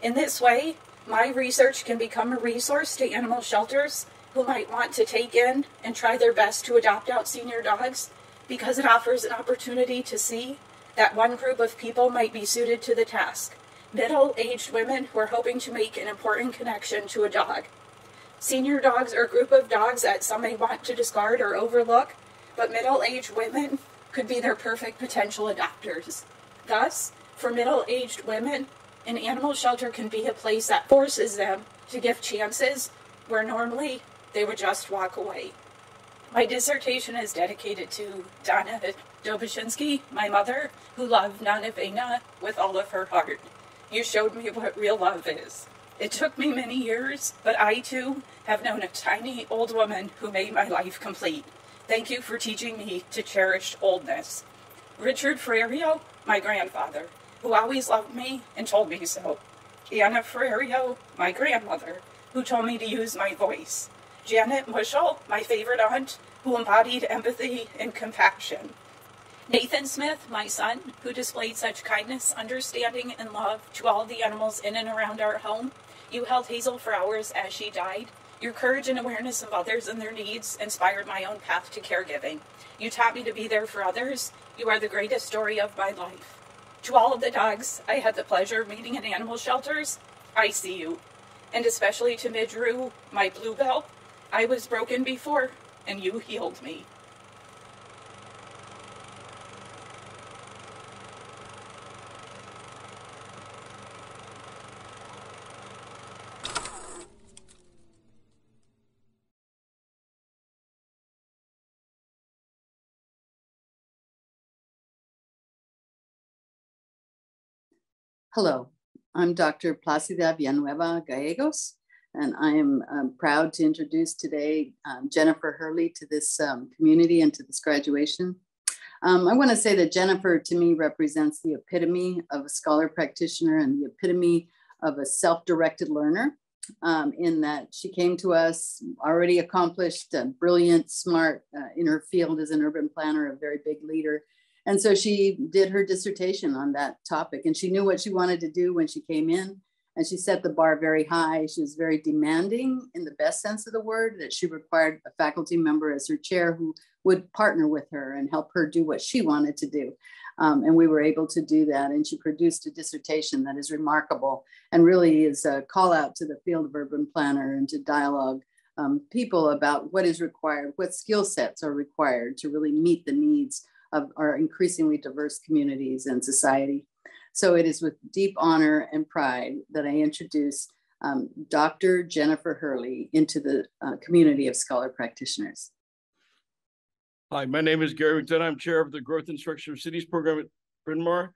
In this way, my research can become a resource to animal shelters who might want to take in and try their best to adopt out senior dogs, because it offers an opportunity to see that one group of people might be suited to the task, middle-aged women who are hoping to make an important connection to a dog. Senior dogs are a group of dogs that some may want to discard or overlook, but middle-aged women could be their perfect potential adopters. Thus, for middle-aged women, an animal shelter can be a place that forces them to give chances where normally they would just walk away. My dissertation is dedicated to Donna Dobyshinski, my mother, who loved Nana Vena with all of her heart. You showed me what real love is. It took me many years, but I too have known a tiny old woman who made my life complete. Thank you for teaching me to cherish oldness. Richard Ferrerio, my grandfather, who always loved me and told me so. Anna Ferrerio, my grandmother, who told me to use my voice. Janet Mushel, my favorite aunt, who embodied empathy and compassion. Nathan Smith, my son, who displayed such kindness, understanding, and love to all the animals in and around our home. You held Hazel for hours as she died. Your courage and awareness of others and their needs inspired my own path to caregiving. You taught me to be there for others. You are the greatest story of my life. To all of the dogs I had the pleasure of meeting in animal shelters, I see you. And especially to Midge Rue, my bluebell, I was broken before, and you healed me. Hello, I'm Doctor Placida Villanueva Gallegos, and I am um, proud to introduce today um, Jennifer Hurley to this um, community and to this graduation. Um, I want to say that Jennifer, to me, represents the epitome of a scholar practitioner and the epitome of a self-directed learner, um, in that she came to us already accomplished, uh, brilliant, smart uh, in her field as an urban planner, a very big leader. And so she did her dissertation on that topic, and she knew what she wanted to do when she came in, and she set the bar very high. She was very demanding in the best sense of the word, that she required a faculty member as her chair who would partner with her and help her do what she wanted to do. Um, and we were able to do that. And she produced a dissertation that is remarkable and really is a call out to the field of urban planner and to dialogue um, people about what is required, what skill sets are required to really meet the needs of our increasingly diverse communities and society. So it is with deep honor and pride that I introduce um, Doctor Jennifer Hurley into the uh, community of scholar practitioners. Hi, my name is Gary McDonough. I'm chair of the Growth and Structure of Cities program at Bryn Mawr,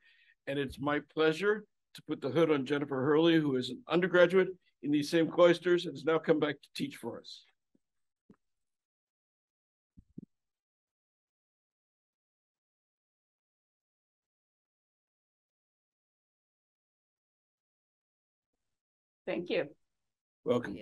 and it's my pleasure to put the hood on Jennifer Hurley, who is an undergraduate in these same cloisters and has now come back to teach for us. Thank you. Welcome.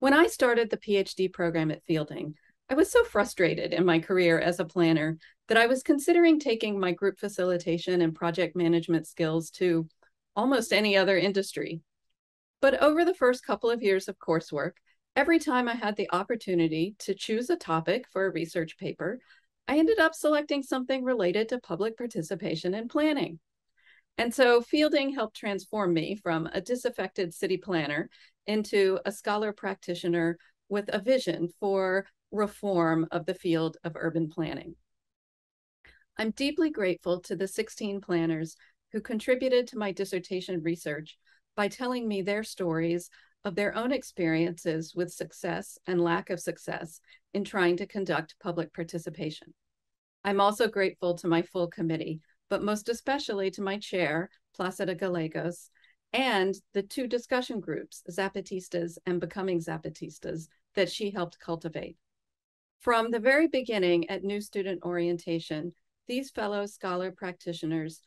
When I started the PhD program at Fielding, I was so frustrated in my career as a planner that I was considering taking my group facilitation and project management skills to almost any other industry. But over the first couple of years of coursework, every time I had the opportunity to choose a topic for a research paper, I ended up selecting something related to public participation and planning. And so Fielding helped transform me from a disaffected city planner into a scholar practitioner with a vision for reform of the field of urban planning. I'm deeply grateful to the sixteen planners who contributed to my dissertation research by telling me their stories of their own experiences with success and lack of success in trying to conduct public participation. I'm also grateful to my full committee, but most especially to my chair, Placida Gallegos, and the two discussion groups, Zapatistas and Becoming Zapatistas, that she helped cultivate. From the very beginning at New Student Orientation, these fellow scholar practitioners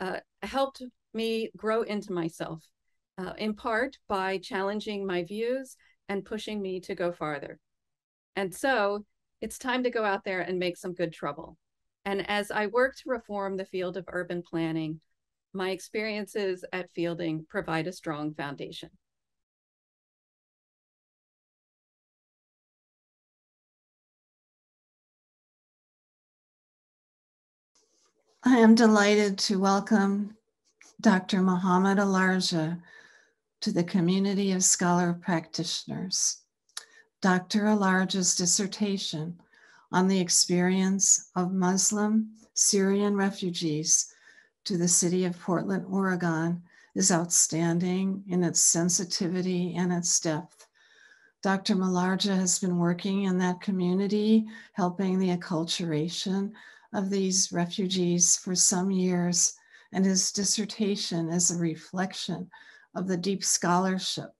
uh, helped me grow into myself, uh, in part by challenging my views and pushing me to go farther. And so it's time to go out there and make some good trouble. And as I work to reform the field of urban planning, my experiences at Fielding provide a strong foundation. I am delighted to welcome Doctor Mohammed Alarja to the community of scholar practitioners. Doctor Alarja's dissertation on the experience of Muslim Syrian refugees to the city of Portland, Oregon is outstanding in its sensitivity and its depth. Doctor Alarja has been working in that community, helping the acculturation of these refugees for some years, and his dissertation is a reflection of the deep scholarship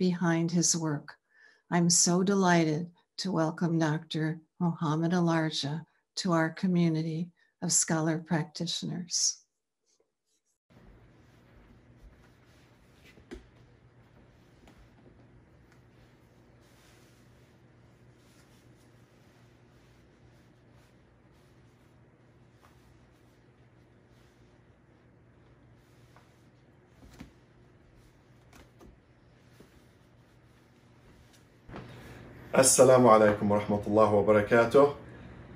behind his work. I'm so delighted to welcome Doctor Mohammed Alarja to our community of scholar practitioners. Assalamu alaikum wa rahmatullahi wa barakatuh.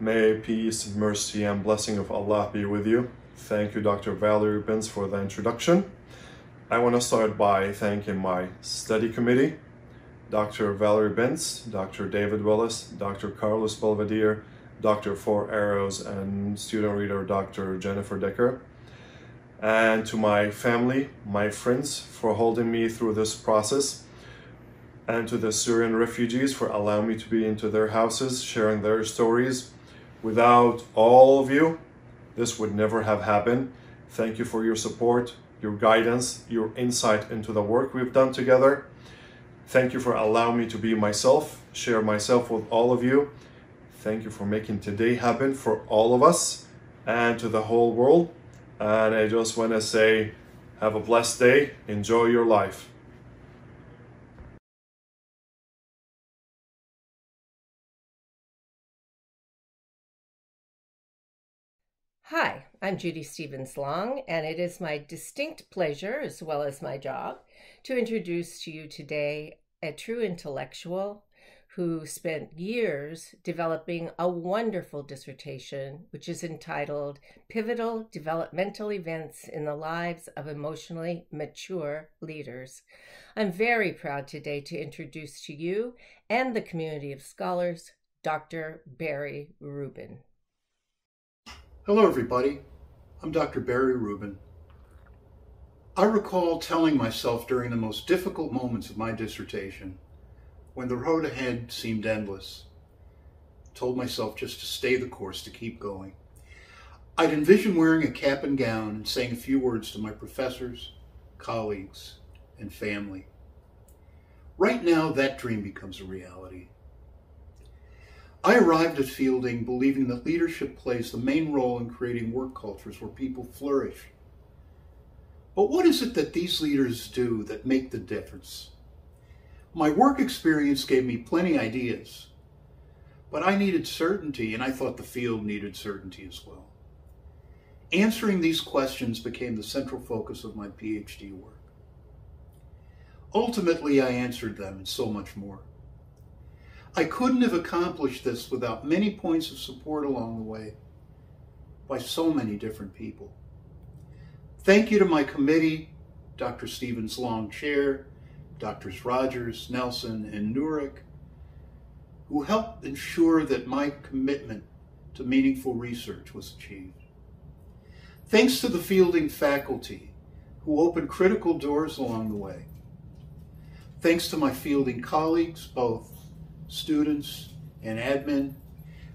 May peace, mercy, and blessing of Allah be with you. Thank you, Doctor Valerie Benz, for the introduction. I want to start by thanking my study committee, Doctor Valerie Benz, Doctor David Willis, Doctor Carlos Belvedere, Doctor Four Arrows, and student reader, Doctor Jennifer Decker. And to my family, my friends, for holding me through this process, and to the Syrian refugees for allowing me to be into their houses, sharing their stories. Without all of you, this would never have happened. Thank you for your support. your guidance, your insight into the work we've done together. Thank you for allowing me to be myself, share myself with all of you. Thank you for making today happen for all of us and to the whole world. And I just want to say, have a blessed day. Enjoy your life. Hi, I'm Judy Stevens-Long, and it is my distinct pleasure, as well as my job, to introduce to you today a true intellectual who spent years developing a wonderful dissertation, which is entitled Pivotal Developmental Events in the Lives of Emotionally Mature Leaders. I'm very proud today to introduce to you and the community of scholars, Doctor Barry Rubin. Hello, everybody. I'm Doctor Barry Rubin. I recall telling myself during the most difficult moments of my dissertation, when the road ahead seemed endless, I told myself just to stay the course, to keep going. I'd envisioned wearing a cap and gown and saying a few words to my professors, colleagues, and family. Right now, that dream becomes a reality. I arrived at Fielding believing that leadership plays the main role in creating work cultures where people flourish. But what is it that these leaders do that make the difference? My work experience gave me plenty of ideas, but I needed certainty, and I thought the field needed certainty as well. Answering these questions became the central focus of my PhD work. Ultimately, I answered them and so much more. I couldn't have accomplished this without many points of support along the way by so many different people. Thank you to my committee, Doctor Stevens-Long Chair, Doctors Rogers, Nelson, and Nurek, who helped ensure that my commitment to meaningful research was achieved. Thanks to the Fielding faculty, who opened critical doors along the way. Thanks to my Fielding colleagues, both students and admin,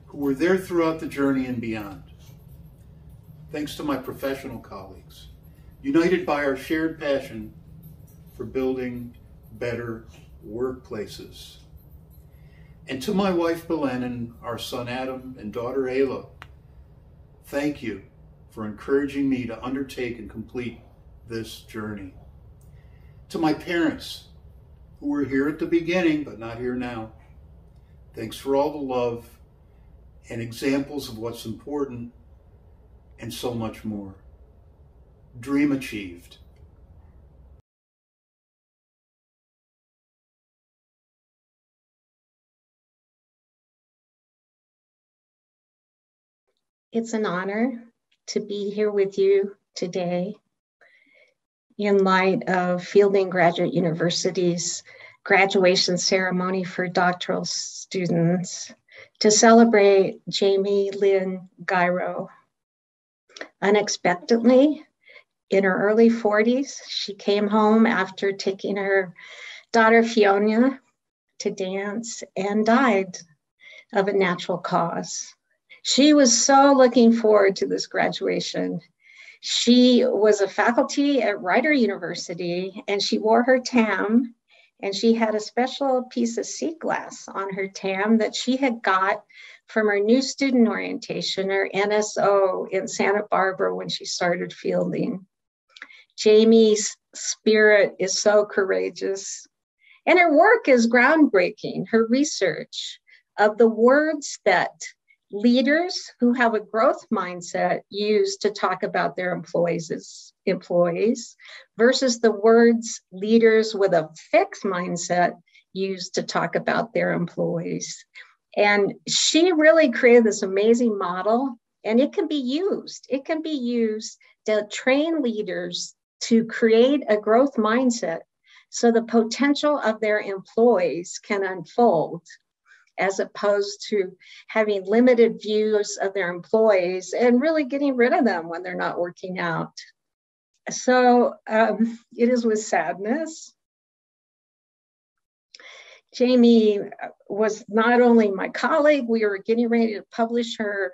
who were there throughout the journey and beyond. Thanks to my professional colleagues, united by our shared passion for building better workplaces. And to my wife, Belen, our son, Adam, and daughter, Ayla, thank you for encouraging me to undertake and complete this journey. To my parents, who were here at the beginning, but not here now, thanks for all the love and examples of what's important and so much more. Dream achieved. It's an honor to be here with you today in light of Fielding Graduate University's graduation ceremony for doctoral students to celebrate Jamie Lynn Gyro. Unexpectedly, in her early forties, she came home after taking her daughter Fiona to dance and died of a natural cause. She was so looking forward to this graduation. She was a faculty at Rider University, and she wore her tam. And she had a special piece of sea glass on her tam that she had got from her new student orientation, or N S O, in Santa Barbara when she started Fielding. Jamie's spirit is so courageous, and her work is groundbreaking. Her research of the words that leaders who have a growth mindset use to talk about their employees is employees versus the words leaders with a fixed mindset use to talk about their employees. And she really created this amazing model, and it can be used. It can be used to train leaders to create a growth mindset so the potential of their employees can unfold, as opposed to having limited views of their employees and really getting rid of them when they're not working out. So um, it is with sadness. Jamie was not only my colleague, we were getting ready to publish her,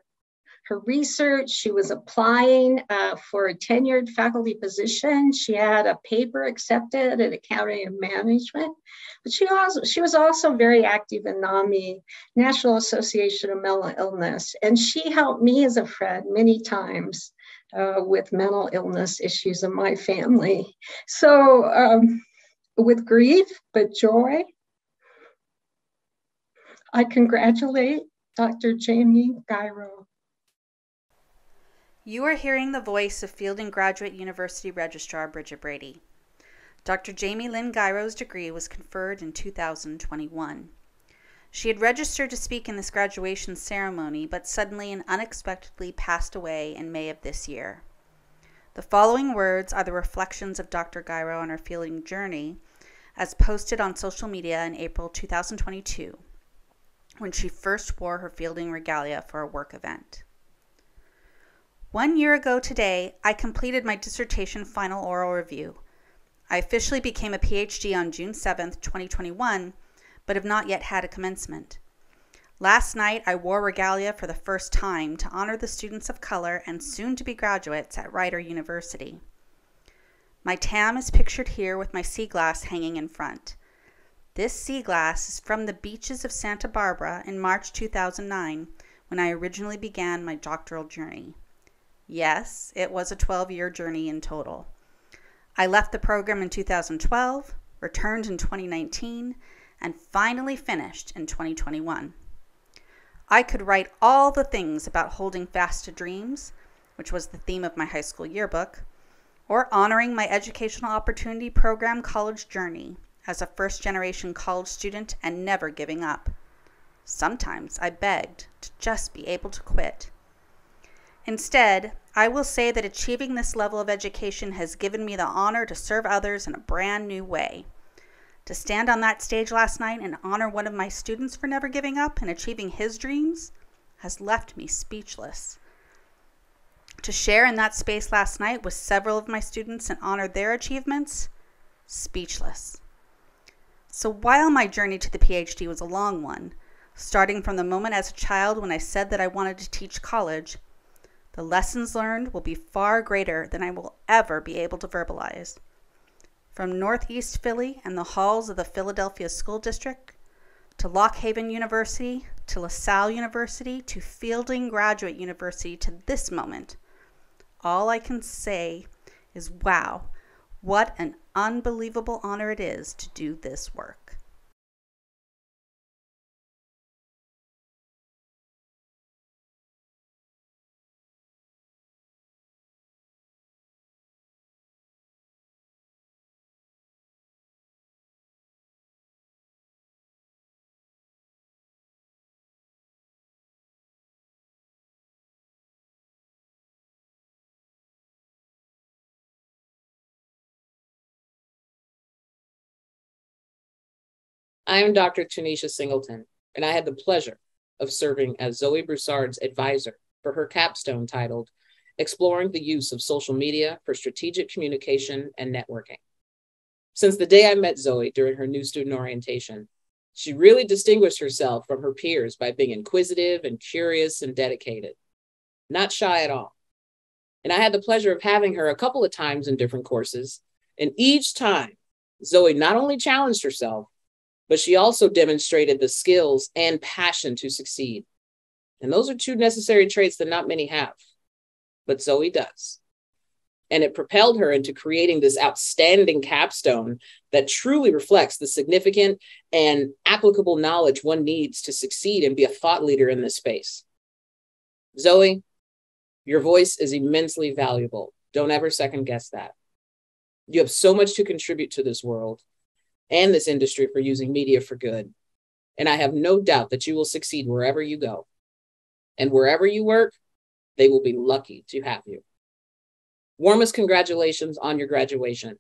her research. She was applying uh, for a tenured faculty position. She had a paper accepted in accounting and management, but she, also, she was also very active in NAMI, National Association of Mental Illness. And she helped me as a friend many times uh, with mental illness issues in my family. So um, with grief, but joy, I congratulate Doctor Jamie Guiro. You are hearing the voice of Fielding Graduate University Registrar Bridget Brady. Doctor Jamie Lynn Guiro's degree was conferred in two thousand twenty-one. She had registered to speak in this graduation ceremony, but suddenly and unexpectedly passed away in May of this year. The following words are the reflections of Doctor Guiro on her Fielding journey, as posted on social media in April two thousand twenty-two. When she first wore her Fielding regalia for a work event. One year ago today, I completed my dissertation final oral review. I officially became a PhD on June seventh, twenty twenty-one, but have not yet had a commencement. Last night, I wore regalia for the first time to honor the students of color and soon-to-be graduates at Rider University. My tam is pictured here with my sea glass hanging in front. This sea glass is from the beaches of Santa Barbara in March two thousand nine, when I originally began my doctoral journey. Yes, it was a twelve-year journey in total. I left the program in two thousand twelve, returned in twenty nineteen, and finally finished in twenty twenty-one. I could write all the things about holding fast to dreams, which was the theme of my high school yearbook, or honoring my Educational Opportunity Program college journey, as a first-generation college student and never giving up. Sometimes I begged to just be able to quit. Instead, I will say that achieving this level of education has given me the honor to serve others in a brand new way. To stand on that stage last night and honor one of my students for never giving up and achieving his dreams has left me speechless. To share in that space last night with several of my students and honor their achievements, speechless. So while my journey to the PhD was a long one, starting from the moment as a child when I said that I wanted to teach college, the lessons learned will be far greater than I will ever be able to verbalize. From Northeast Philly and the halls of the Philadelphia School District, to Lock Haven University, to LaSalle University, to Fielding Graduate University, to this moment, all I can say is, wow, what an unbelievable honor it is to do this work. I'm Doctor Tanisha Singleton, and I had the pleasure of serving as Zoe Broussard's advisor for her capstone titled, Exploring the Use of Social Media for Strategic Communication and Networking. Since the day I met Zoe during her new student orientation, she really distinguished herself from her peers by being inquisitive and curious and dedicated, not shy at all. And I had the pleasure of having her a couple of times in different courses, and each time, Zoe not only challenged herself, but she also demonstrated the skills and passion to succeed. And those are two necessary traits that not many have, but Zoe does. And it propelled her into creating this outstanding capstone that truly reflects the significant and applicable knowledge one needs to succeed and be a thought leader in this space. Zoe, your voice is immensely valuable. Don't ever second guess that. You have so much to contribute to this world and this industry for using media for good. And I have no doubt that you will succeed wherever you go. And wherever you work, they will be lucky to have you. Warmest congratulations on your graduation.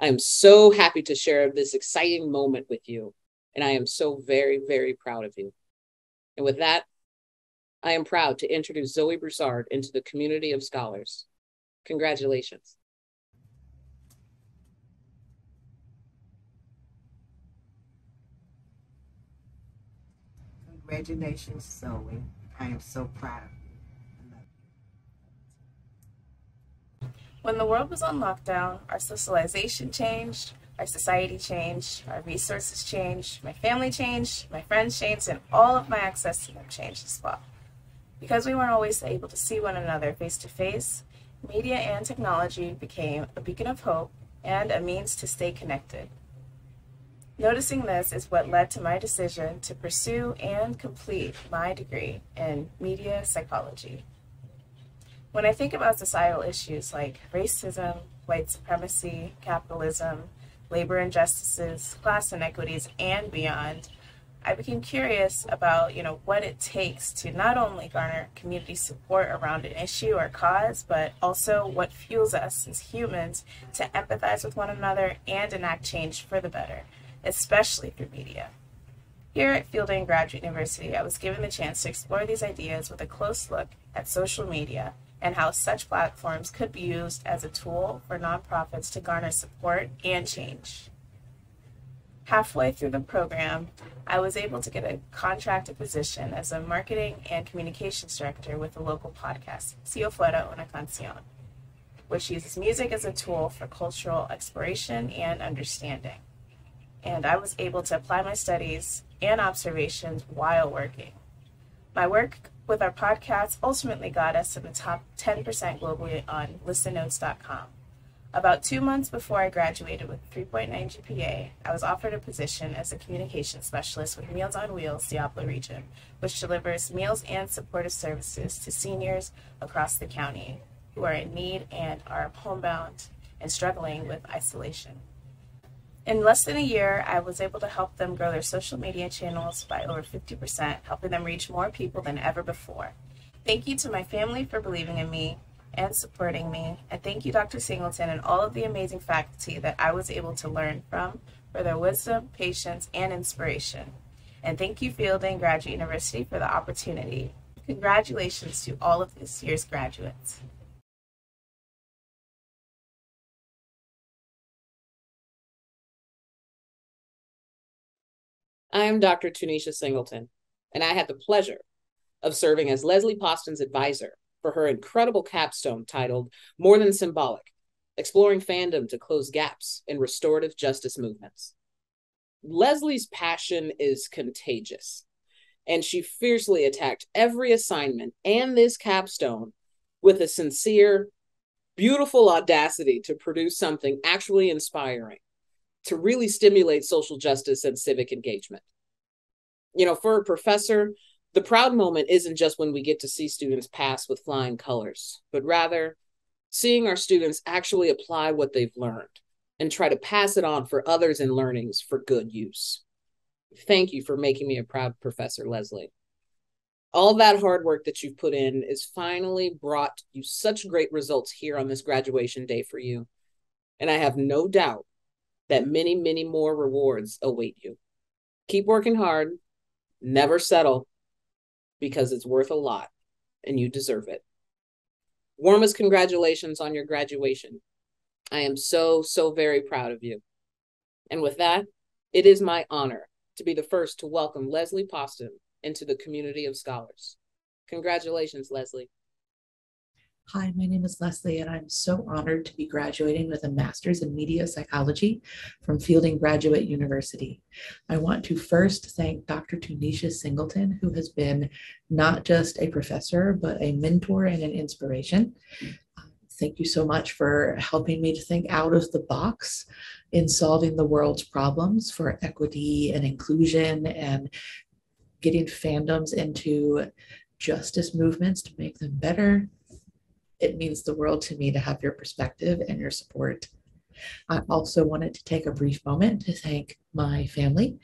I am so happy to share this exciting moment with you. And I am so very, very proud of you. And with that, I am proud to introduce Zoe Broussard into the community of scholars. Congratulations. Congratulations, Zoe. I am so proud of you. I love you. When the world was on lockdown, our socialization changed, our society changed, our resources changed, my family changed, my friends changed, and all of my access to them changed as well. Because we weren't always able to see one another face to face, media and technology became a beacon of hope and a means to stay connected. Noticing this is what led to my decision to pursue and complete my degree in media psychology. When I think about societal issues like racism, white supremacy, capitalism, labor injustices, class inequities, and beyond, I became curious about, you know, what it takes to not only garner community support around an issue or cause, but also what fuels us as humans to empathize with one another and enact change for the better, especially through media. Here at Fielding Graduate University, I was given the chance to explore these ideas with a close look at social media and how such platforms could be used as a tool for nonprofits to garner support and change. Halfway through the program, I was able to get a contracted position as a marketing and communications director with a local podcast, Si Yo Fuera Una Canción, which uses music as a tool for cultural exploration and understanding. And I was able to apply my studies and observations while working. My work with our podcast ultimately got us in the top ten percent globally on listen notes dot com. About two months before I graduated with a three point nine G P A, I was offered a position as a communications specialist with Meals on Wheels Diablo Region, which delivers meals and supportive services to seniors across the county who are in need and are homebound and struggling with isolation. In less than a year, I was able to help them grow their social media channels by over fifty percent, helping them reach more people than ever before. Thank you to my family for believing in me and supporting me, and thank you, Doctor Singleton, and all of the amazing faculty that I was able to learn from for their wisdom, patience, and inspiration. And thank you, Fielding Graduate University, for the opportunity. Congratulations to all of this year's graduates. I'm Doctor Tunisia Singleton, and I had the pleasure of serving as Leslie Poston's advisor for her incredible capstone titled More Than Symbolic, Exploring Fandom to Close Gaps in Restorative Justice Movements. Leslie's passion is contagious, and she fiercely attacked every assignment and this capstone with a sincere, beautiful audacity to produce something actually inspiring, to really stimulate social justice and civic engagement. You know, for a professor, the proud moment isn't just when we get to see students pass with flying colors, but rather seeing our students actually apply what they've learned and try to pass it on for others and learnings for good use. Thank you for making me a proud professor, Leslie. All that hard work that you've put in is finally brought you such great results here on this graduation day for you. And I have no doubt that many, many more rewards await you. Keep working hard, never settle, because it's worth a lot and you deserve it. Warmest congratulations on your graduation. I am so, so very proud of you. And with that, it is my honor to be the first to welcome Leslie Poston into the community of scholars. Congratulations, Leslie. Hi, my name is Leslie, and I'm so honored to be graduating with a master's in media psychology from Fielding Graduate University. I want to first thank Doctor Tunisia Singleton, who has been not just a professor, but a mentor and an inspiration. Thank you so much for helping me to think out of the box in solving the world's problems for equity and inclusion and getting fandoms into justice movements to make them better. It means the world to me to have your perspective and your support. I also wanted to take a brief moment to thank my family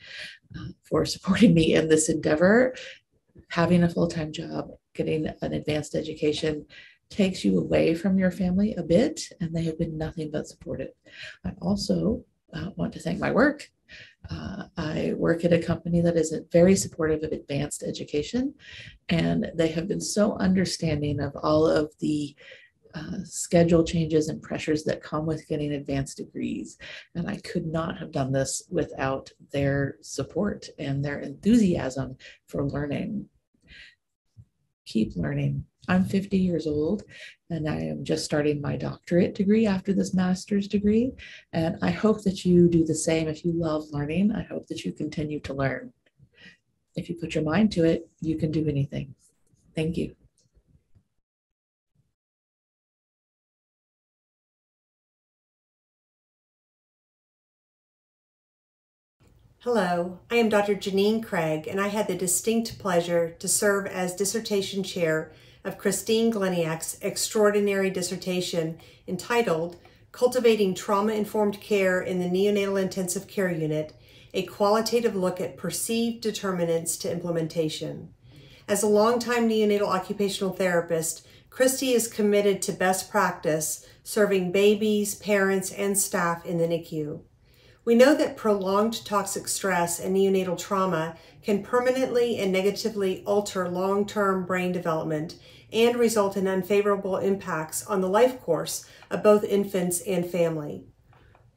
uh, for supporting me in this endeavor. Having a full-time job, getting an advanced education takes you away from your family a bit, and they have been nothing but supportive. I also uh, want to thank my work. Uh, I work at a company that is very supportive of advanced education, and they have been so understanding of all of the uh, schedule changes and pressures that come with getting advanced degrees. And I could not have done this without their support and their enthusiasm for learning. keep learning. I'm fifty years old and I am just starting my doctorate degree after this master's degree. And I hope that you do the same. If you love learning, I hope that you continue to learn. If you put your mind to it, you can do anything. Thank you. Hello, I am Doctor Janine Craig, and I had the distinct pleasure to serve as dissertation chair of Christine Gleniak's extraordinary dissertation entitled Cultivating Trauma-Informed Care in the Neonatal Intensive Care Unit, a Qualitative Look at Perceived Determinants to Implementation. As a longtime neonatal occupational therapist, Christy is committed to best practice, serving babies, parents, and staff in the N I C U. We know that prolonged toxic stress and neonatal trauma can permanently and negatively alter long-term brain development and result in unfavorable impacts on the life course of both infants and family.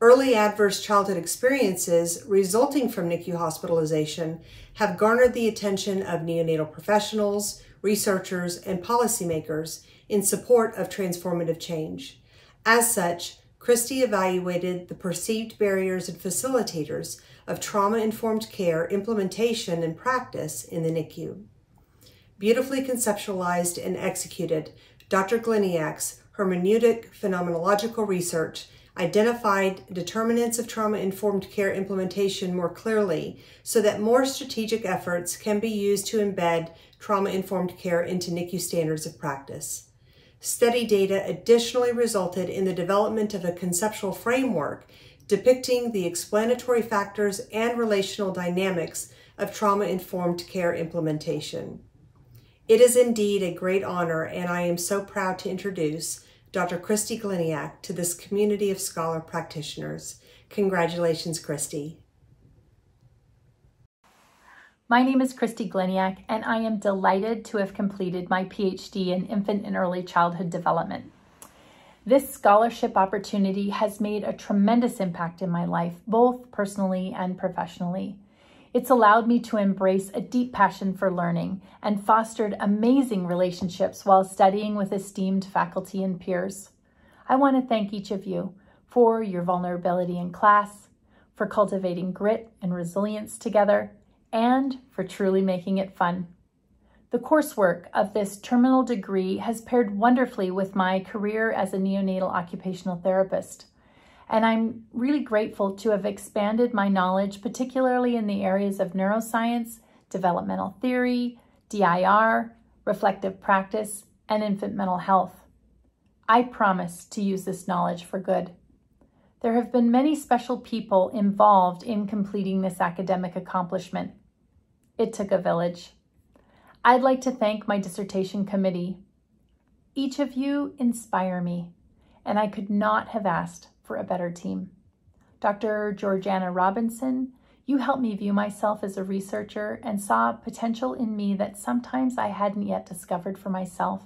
Early adverse childhood experiences resulting from N I C U hospitalization have garnered the attention of neonatal professionals, researchers, and policymakers in support of transformative change. As such, Christy evaluated the perceived barriers and facilitators of trauma-informed care implementation and practice in the N I C U. Beautifully conceptualized and executed, Doctor Gleniak's hermeneutic phenomenological research identified determinants of trauma-informed care implementation more clearly so that more strategic efforts can be used to embed trauma-informed care into N I C U standards of practice. Study data additionally resulted in the development of a conceptual framework depicting the explanatory factors and relational dynamics of trauma-informed care implementation. It is indeed a great honor, and I am so proud to introduce Doctor Christy Gleniak to this community of scholar practitioners. Congratulations, Christy. My name is Christy Gleniak, and I am delighted to have completed my PhD in Infant and Early Childhood Development. This scholarship opportunity has made a tremendous impact in my life, both personally and professionally. It's allowed me to embrace a deep passion for learning and fostered amazing relationships while studying with esteemed faculty and peers. I want to thank each of you for your vulnerability in class, for cultivating grit and resilience together, and for truly making it fun. The coursework of this terminal degree has paired wonderfully with my career as a neonatal occupational therapist, and I'm really grateful to have expanded my knowledge, particularly in the areas of neuroscience, developmental theory, D I R, reflective practice, and infant mental health. I promise to use this knowledge for good. There have been many special people involved in completing this academic accomplishment. It took a village. I'd like to thank my dissertation committee. Each of you inspire me, and I could not have asked for a better team. Doctor Georgiana Robinson, you helped me view myself as a researcher and saw potential in me that sometimes I hadn't yet discovered for myself.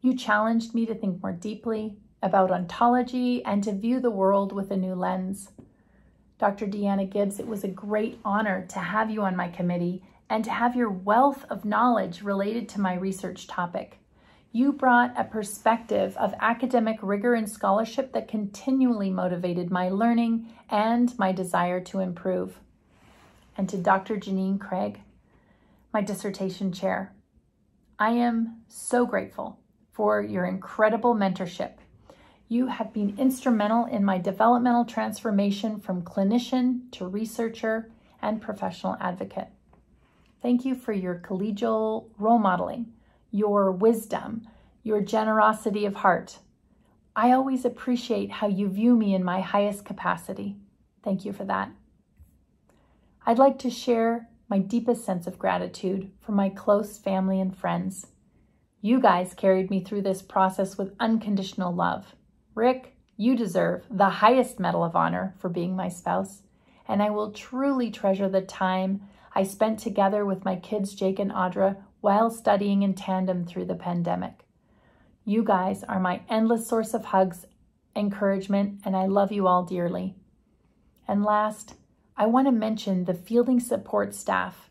You challenged me to think more deeply about ontology and to view the world with a new lens. Doctor Deanna Gibbs, it was a great honor to have you on my committee and to have your wealth of knowledge related to my research topic. You brought a perspective of academic rigor and scholarship that continually motivated my learning and my desire to improve. And to Doctor Janine Craig, my dissertation chair, I am so grateful for your incredible mentorship. You have been instrumental in my developmental transformation from clinician to researcher and professional advocate. Thank you for your collegial role modeling, your wisdom, your generosity of heart. I always appreciate how you view me in my highest capacity. Thank you for that. I'd like to share my deepest sense of gratitude for my close family and friends. You guys carried me through this process with unconditional love. Rick, you deserve the highest medal of honor for being my spouse, and I will truly treasure the time I spent together with my kids, Jake and Audra, while studying in tandem through the pandemic. You guys are my endless source of hugs, encouragement, and I love you all dearly. And last, I want to mention the Fielding support staff.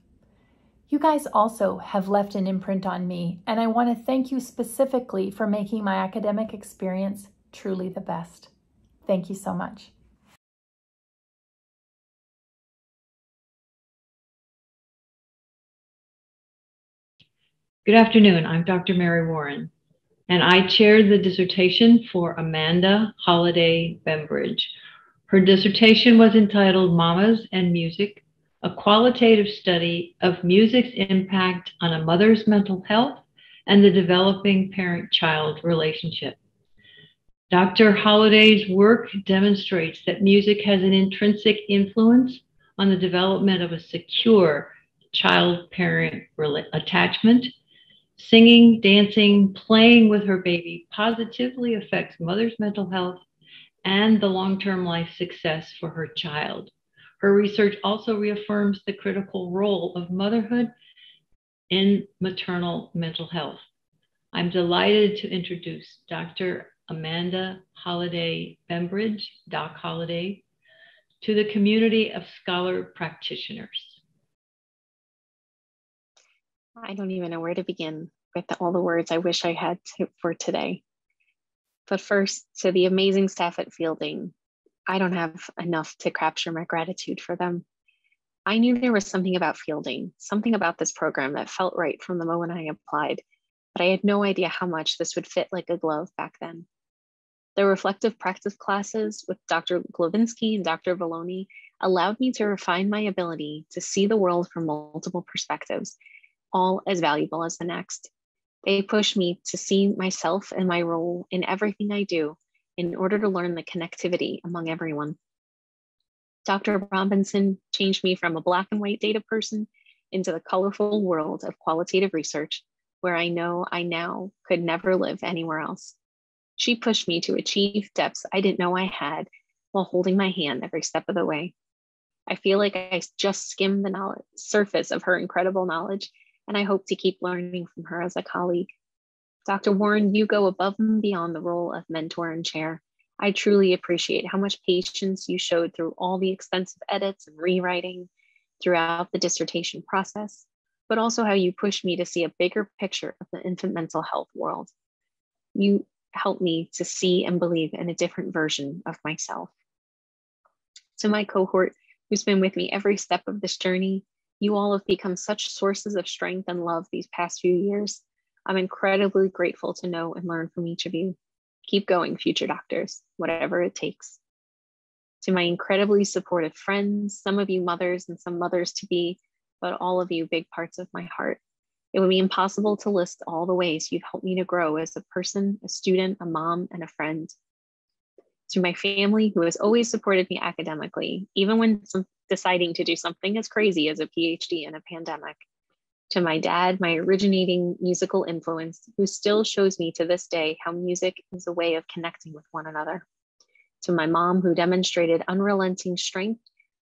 You guys also have left an imprint on me, and I want to thank you specifically for making my academic experience truly the best. Thank you so much. Good afternoon. I'm Doctor Mary Warren, and I chaired the dissertation for Amanda Holiday Bembridge. Her dissertation was entitled Mamas and Music, a qualitative study of music's impact on a mother's mental health and the developing parent-child relationship. Doctor Holiday's work demonstrates that music has an intrinsic influence on the development of a secure child-parent attachment. Singing, dancing, playing with her baby positively affects mother's mental health and the long-term life success for her child. Her research also reaffirms the critical role of motherhood in maternal mental health. I'm delighted to introduce Doctor Amanda Holiday Bembridge, Doc Holiday, to the community of scholar practitioners. I don't even know where to begin with all the words I wish I had to, for today. But first, to the amazing staff at Fielding, I don't have enough to capture my gratitude for them. I knew there was something about Fielding, something about this program that felt right from the moment I applied, but I had no idea how much this would fit like a glove back then. The reflective practice classes with Doctor Glovinsky and Doctor Vallone allowed me to refine my ability to see the world from multiple perspectives, all as valuable as the next. They pushed me to see myself and my role in everything I do, in order to learn the connectivity among everyone. Doctor Robinson changed me from a black and white data person into the colorful world of qualitative research, where I know I now could never live anywhere else. She pushed me to achieve depths I didn't know I had while holding my hand every step of the way. I feel like I just skimmed the knowledge, surface of her incredible knowledge, and I hope to keep learning from her as a colleague. Doctor Warren, you go above and beyond the role of mentor and chair. I truly appreciate how much patience you showed through all the extensive edits and rewriting throughout the dissertation process, but also how you pushed me to see a bigger picture of the infant mental health world. You helped me to see and believe in a different version of myself. To my cohort, who's been with me every step of this journey, you all have become such sources of strength and love these past few years. I'm incredibly grateful to know and learn from each of you. Keep going, future doctors, whatever it takes. To my incredibly supportive friends, some of you mothers and some mothers to be, but all of you big parts of my heart. It would be impossible to list all the ways you've helped me to grow as a person, a student, a mom, and a friend. To my family, who has always supported me academically, even when some deciding to do something as crazy as a PhD in a pandemic. To my dad, my originating musical influence, who still shows me to this day how music is a way of connecting with one another. To my mom, who demonstrated unrelenting strength,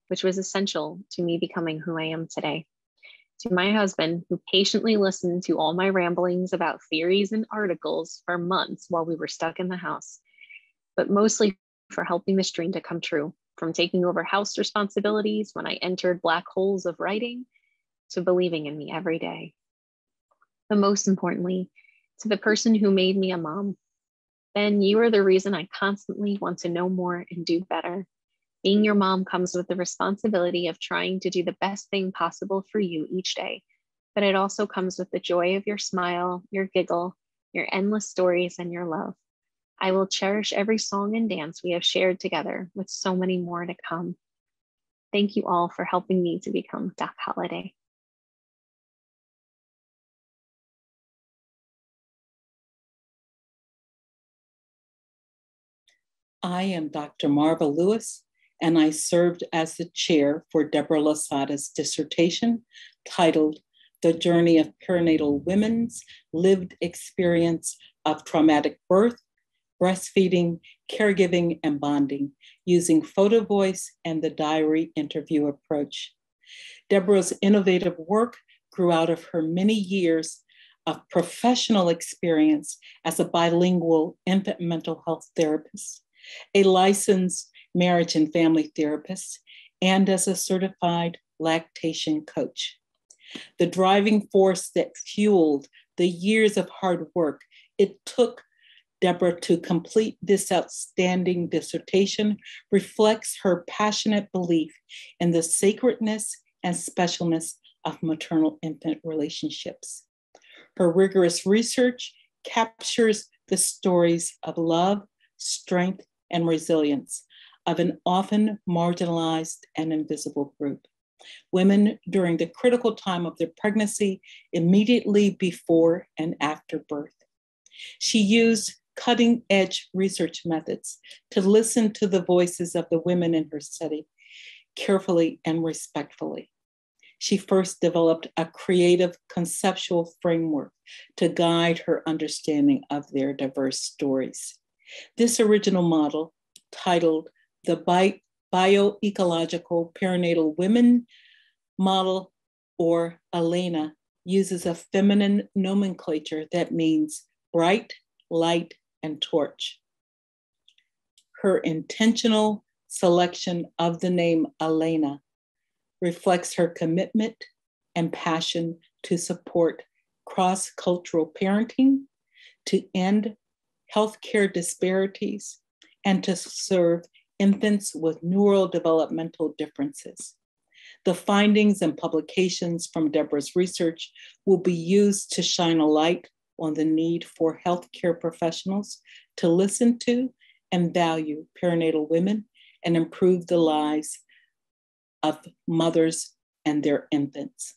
which was essential to me becoming who I am today. To my husband, who patiently listened to all my ramblings about theories and articles for months while we were stuck in the house, but mostly for helping this dream to come true, from taking over house responsibilities when I entered black holes of writing, to believing in me every day. But most importantly, to the person who made me a mom. Ben, you are the reason I constantly want to know more and do better. Being your mom comes with the responsibility of trying to do the best thing possible for you each day, but it also comes with the joy of your smile, your giggle, your endless stories, and your love. I will cherish every song and dance we have shared together, with so many more to come. Thank you all for helping me to become Doc Holiday. I am Doctor Marva Lewis, and I served as the chair for Deborah Losada's dissertation titled The Journey of Perinatal Women's Lived Experience of Traumatic Birth, Breastfeeding, Caregiving, and Bonding, Using Photo Voice and the Diary Interview Approach. Deborah's innovative work grew out of her many years of professional experience as a bilingual infant mental health therapist, a licensed marriage and family therapist, and as a certified lactation coach. the driving force that fueled the years of hard work it took Deborah to complete this outstanding dissertation reflects her passionate belief in the sacredness and specialness of maternal-infant relationships. Her rigorous research captures the stories of love, strength, and resilience of an often marginalized and invisible group. Women during the critical time of their pregnancy, immediately before and after birth. She used cutting-edge research methods to listen to the voices of the women in her study carefully and respectfully. She first developed a creative conceptual framework to guide her understanding of their diverse stories. This original model, titled the Bi- Bioecological Perinatal Women Model, or Elena, uses a feminine nomenclature that means bright, light, and torch. Her intentional selection of the name Elena reflects her commitment and passion to support cross-cultural parenting, to end healthcare disparities, and to serve infants with neurodevelopmental differences. The findings and publications from Deborah's research will be used to shine a light on the need for healthcare professionals to listen to and value perinatal women and improve the lives of mothers and their infants.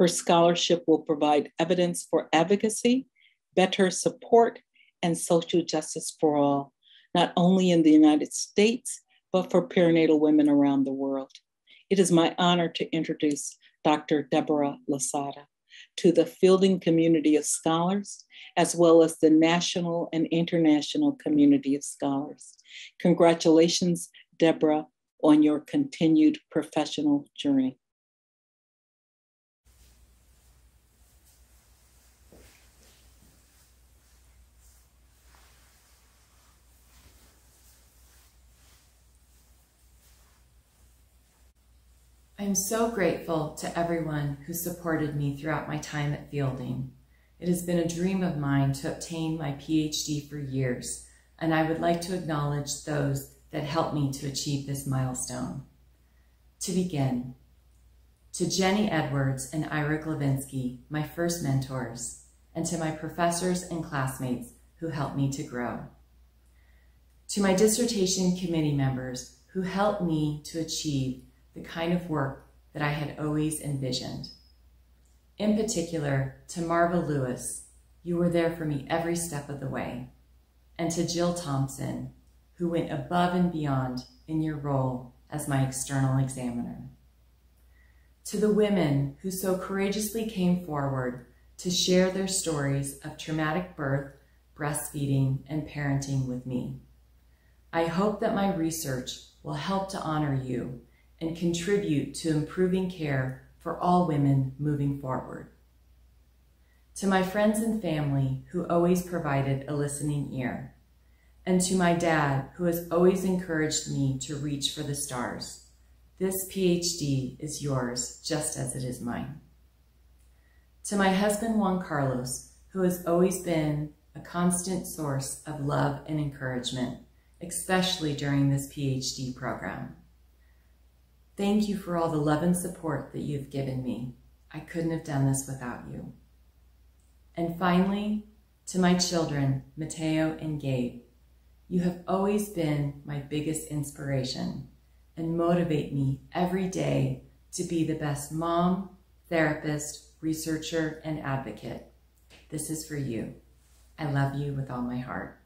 Her scholarship will provide evidence for advocacy, better support, and social justice for all, not only in the United States, but for perinatal women around the world. It is my honor to introduce Doctor Deborah Losada to the Fielding community of scholars, as well as the national and international community of scholars. Congratulations, Deborah, on your continued professional journey. I'm so grateful to everyone who supported me throughout my time at Fielding. It has been a dream of mine to obtain my PhD for years, and I would like to acknowledge those that helped me to achieve this milestone. To begin, to Jenny Edwards and Ira Glavinsky, my first mentors, and to my professors and classmates who helped me to grow. To my dissertation committee members who helped me to achieve the kind of work that I had always envisioned. In particular, to Marva Lewis, you were there for me every step of the way, and to Jill Thompson, who went above and beyond in your role as my external examiner. To the women who so courageously came forward to share their stories of traumatic birth, breastfeeding, and parenting with me. I hope that my research will help to honor you and contribute to improving care for all women moving forward. To my friends and family who always provided a listening ear, and to my dad who has always encouraged me to reach for the stars. This PhD is yours just as it is mine. To my husband Juan Carlos, who has always been a constant source of love and encouragement, especially during this PhD program. Thank you for all the love and support that you've given me. I couldn't have done this without you. And finally, to my children, Mateo and Gabe, you have always been my biggest inspiration and motivate me every day to be the best mom, therapist, researcher, and advocate. This is for you. I love you with all my heart.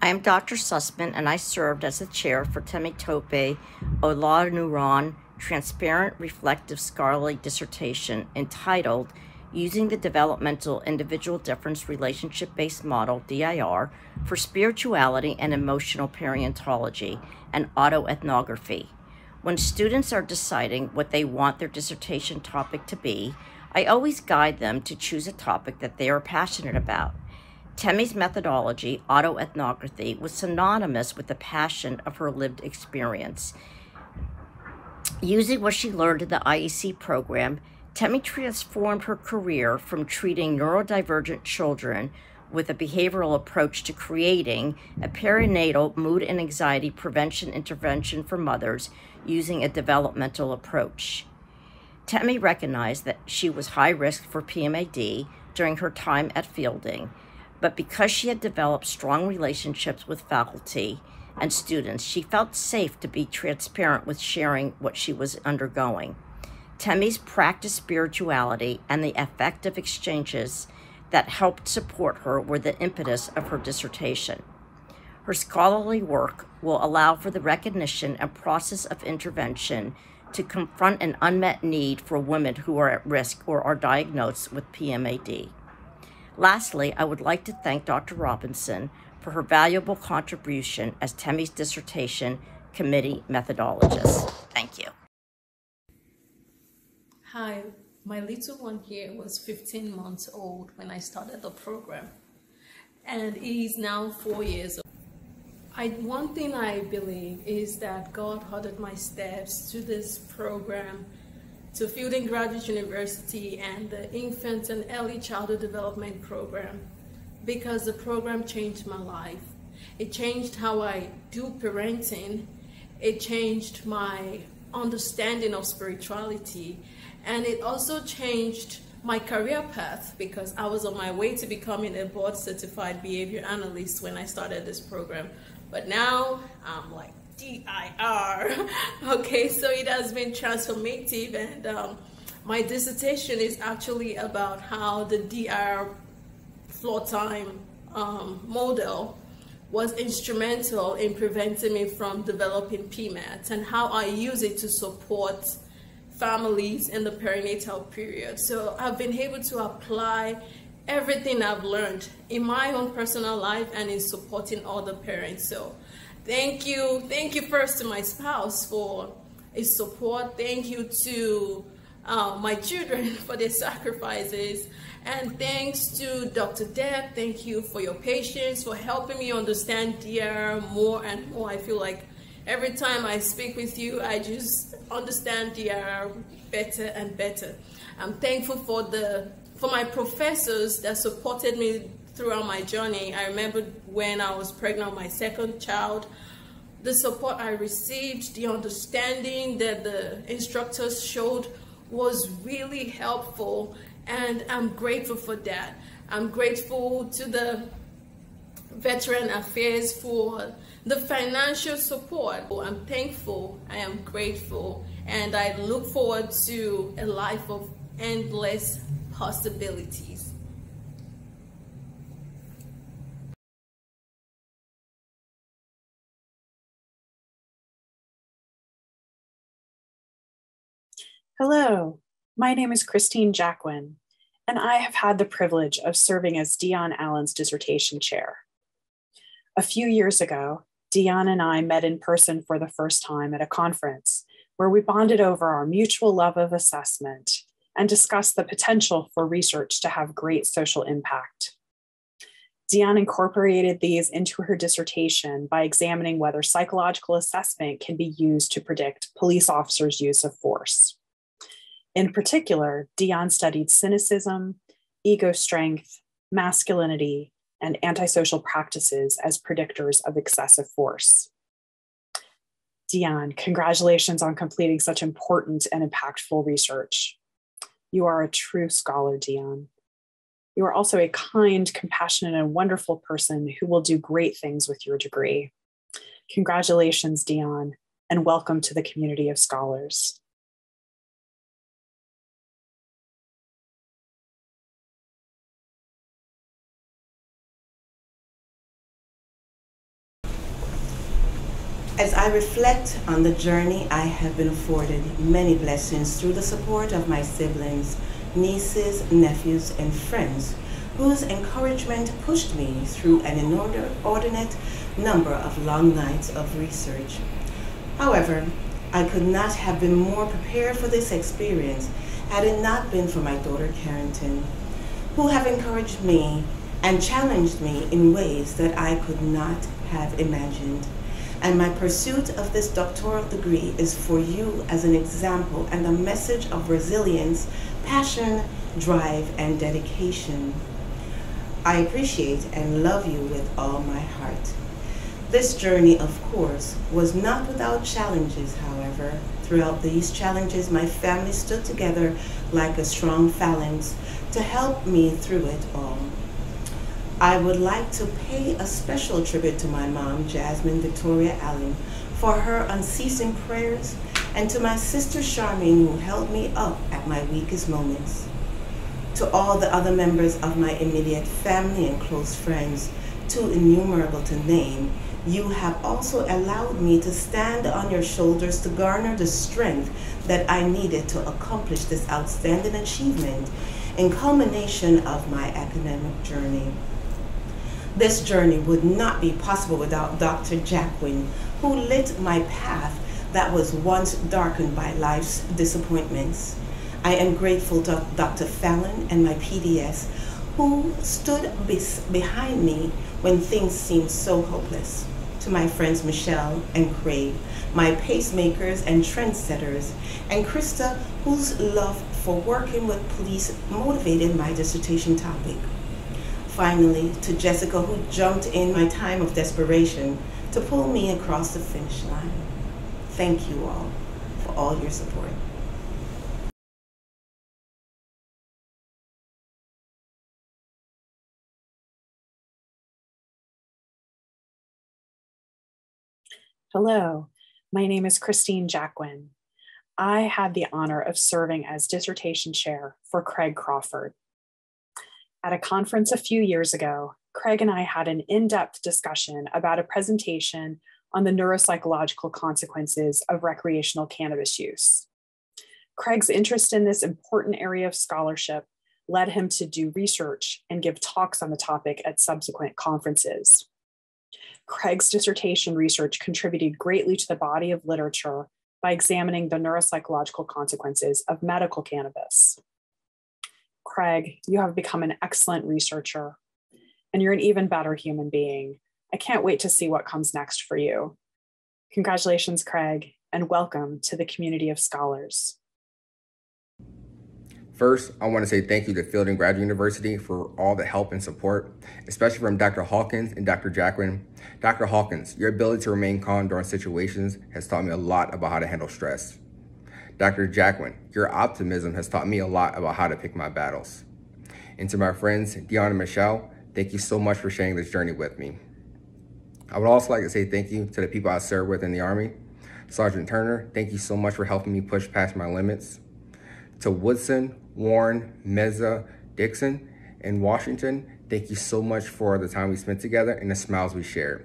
I am Doctor Sussman, and I served as the chair for Tammy Dobyshinski Olanuron Transparent Reflective Scholarly Dissertation entitled Using the Developmental Individual Difference Relationship-Based Model, D I R, for Spirituality and Emotional Paleontology and Autoethnography. When students are deciding what they want their dissertation topic to be, I always guide them to choose a topic that they are passionate about. Tammy's methodology, autoethnography, was synonymous with the passion of her lived experience. Using what she learned in the I E C program, Tammy transformed her career from treating neurodivergent children with a behavioral approach to creating a perinatal mood and anxiety prevention intervention for mothers using a developmental approach. Tammy recognized that she was high risk for P M A D during her time at Fielding, but because she had developed strong relationships with faculty and students, she felt safe to be transparent with sharing what she was undergoing. Tammy's practiced spirituality and the effective exchanges that helped support her were the impetus of her dissertation. Her scholarly work will allow for the recognition and process of intervention to confront an unmet need for women who are at risk or are diagnosed with P M A D. Lastly, I would like to thank Doctor Robinson for her valuable contribution as Tammy's dissertation committee methodologist. Thank you. Hi, my little one here was fifteen months old when I started the program, and he's now four years old. I, one thing I believe is that God ordered my steps to this program, to Fielding Graduate University and the Infant and Early Childhood Development Program, because the program changed my life. It changed how I do parenting. It changed my understanding of spirituality. And it also changed my career path, because I was on my way to becoming a board certified behavior analyst when I started this program. But now I'm like D I R. Okay, so it has been transformative, and um, my dissertation is actually about how the D I R floor time um, model was instrumental in preventing me from developing P M A T, and how I use it to support families in the perinatal period. So I've been able to apply everything I've learned in my own personal life and in supporting other parents. So thank you. Thank you first to my spouse for his support. Thank you to uh, my children for their sacrifices. And thanks to Doctor Deb. Thank you for your patience, for helping me understand D I R more and more. I feel like every time I speak with you, I just understand D I R better and better. I'm thankful for the for my professors that supported me throughout my journey. I remember when I was pregnant with my second child, the support I received, the understanding that the instructors showed was really helpful, and I'm grateful for that. I'm grateful to the Veteran Affairs for the financial support. I'm thankful, I am grateful, and I look forward to a life of endless possibilities. Hello, my name is Christine Jacquin, and I have had the privilege of serving as Dion Allen's dissertation chair. A few years ago, Dion and I met in person for the first time at a conference where we bonded over our mutual love of assessment and discussed the potential for research to have great social impact. Dion incorporated these into her dissertation by examining whether psychological assessment can be used to predict police officers' use of force. In particular, Dion studied cynicism, ego strength, masculinity, and antisocial practices as predictors of excessive force. Dion, congratulations on completing such important and impactful research. You are a true scholar, Dion. You are also a kind, compassionate, and wonderful person who will do great things with your degree. Congratulations, Dion, and welcome to the community of scholars. As I reflect on the journey, I have been afforded many blessings through the support of my siblings, nieces, nephews, and friends, whose encouragement pushed me through an inordinate number of long nights of research. However, I could not have been more prepared for this experience had it not been for my daughter, Carrington, who have encouraged me and challenged me in ways that I could not have imagined. And my pursuit of this doctoral degree is for you as an example and a message of resilience, passion, drive, and dedication. I appreciate and love you with all my heart. This journey, of course, was not without challenges, however. Throughout these challenges, my family stood together like a strong phalanx to help me through it all. I would like to pay a special tribute to my mom, Jasmine Victoria Allen, for her unceasing prayers, and to my sister Charmaine, who held me up at my weakest moments. To all the other members of my immediate family and close friends, too innumerable to name, you have also allowed me to stand on your shoulders to garner the strength that I needed to accomplish this outstanding achievement and culmination of my academic journey. This journey would not be possible without Doctor Jacqueline, who lit my path that was once darkened by life's disappointments. I am grateful to Doctor Fallon and my P D S, who stood behind me when things seemed so hopeless. To my friends Michelle and Craig, my pacemakers and trendsetters, and Krista, whose love for working with police motivated my dissertation topic. Finally, to Jessica, who jumped in my time of desperation to pull me across the finish line. Thank you all for all your support. Hello, my name is Christine Jacquin. I had the honor of serving as dissertation chair for Craig Crawford. At a conference a few years ago, Craig and I had an in-depth discussion about a presentation on the neuropsychological consequences of recreational cannabis use. Craig's interest in this important area of scholarship led him to do research and give talks on the topic at subsequent conferences. Craig's dissertation research contributed greatly to the body of literature by examining the neuropsychological consequences of medical cannabis. Craig, you have become an excellent researcher, and you're an even better human being. I can't wait to see what comes next for you. Congratulations, Craig, and welcome to the community of scholars. First, I want to say thank you to Fielding Graduate University for all the help and support, especially from Doctor Hawkins and Doctor Jacquin. Doctor Hawkins, your ability to remain calm during situations has taught me a lot about how to handle stress. Doctor Jacquin, your optimism has taught me a lot about how to pick my battles. And to my friends, Dion and Michelle, thank you so much for sharing this journey with me. I would also like to say thank you to the people I served with in the Army. Sergeant Turner, thank you so much for helping me push past my limits. To Woodson, Warren, Meza, Dixon, and Washington, thank you so much for the time we spent together and the smiles we shared.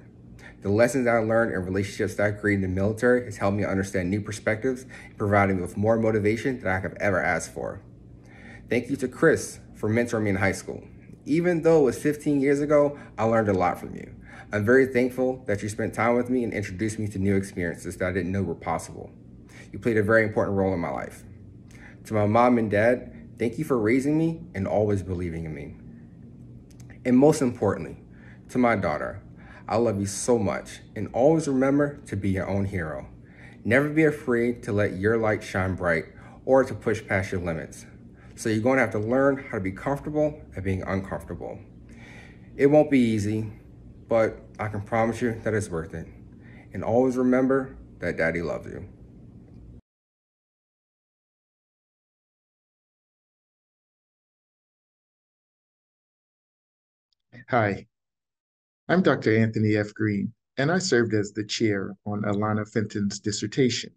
The lessons I learned and relationships that I created in the military has helped me understand new perspectives and provided me with more motivation than I could have ever asked for. Thank you to Chris for mentoring me in high school. Even though it was fifteen years ago, I learned a lot from you. I'm very thankful that you spent time with me and introduced me to new experiences that I didn't know were possible. You played a very important role in my life. To my mom and dad, thank you for raising me and always believing in me. And most importantly, to my daughter, I love you so much, and always remember to be your own hero. Never be afraid to let your light shine bright or to push past your limits. So you're going to have to learn how to be comfortable at being uncomfortable. It won't be easy, but I can promise you that it's worth it. And always remember that Daddy loves you. Hi, I'm Doctor Anthony F. Green, and I served as the chair on Alana Fenton's dissertation.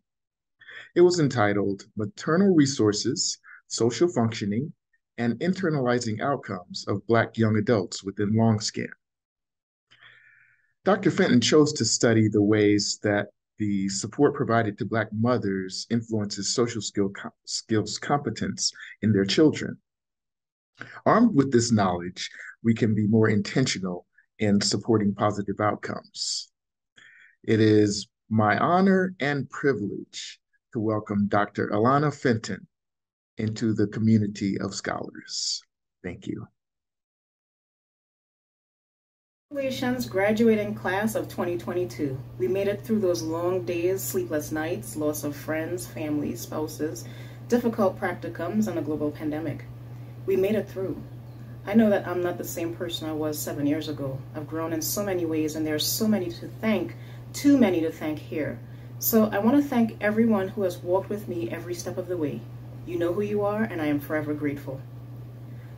It was entitled Maternal Resources, Social Functioning, and Internalizing Outcomes of Black Young Adults Within Long-SCAN. Doctor Fenton chose to study the ways that the support provided to Black mothers influences social skill co- skills competence in their children. Armed with this knowledge, we can be more intentional in supporting positive outcomes. It is my honor and privilege to welcome Doctor Alana Fenton into the community of scholars. Thank you. Congratulations, graduating class of twenty twenty-two. We made it through those long days, sleepless nights, loss of friends, family, spouses, difficult practicums, and a global pandemic. We made it through. I know that I'm not the same person I was seven years ago. I've grown in so many ways, and there are so many to thank, too many to thank here. So I want to thank everyone who has walked with me every step of the way. You know who you are, and I am forever grateful.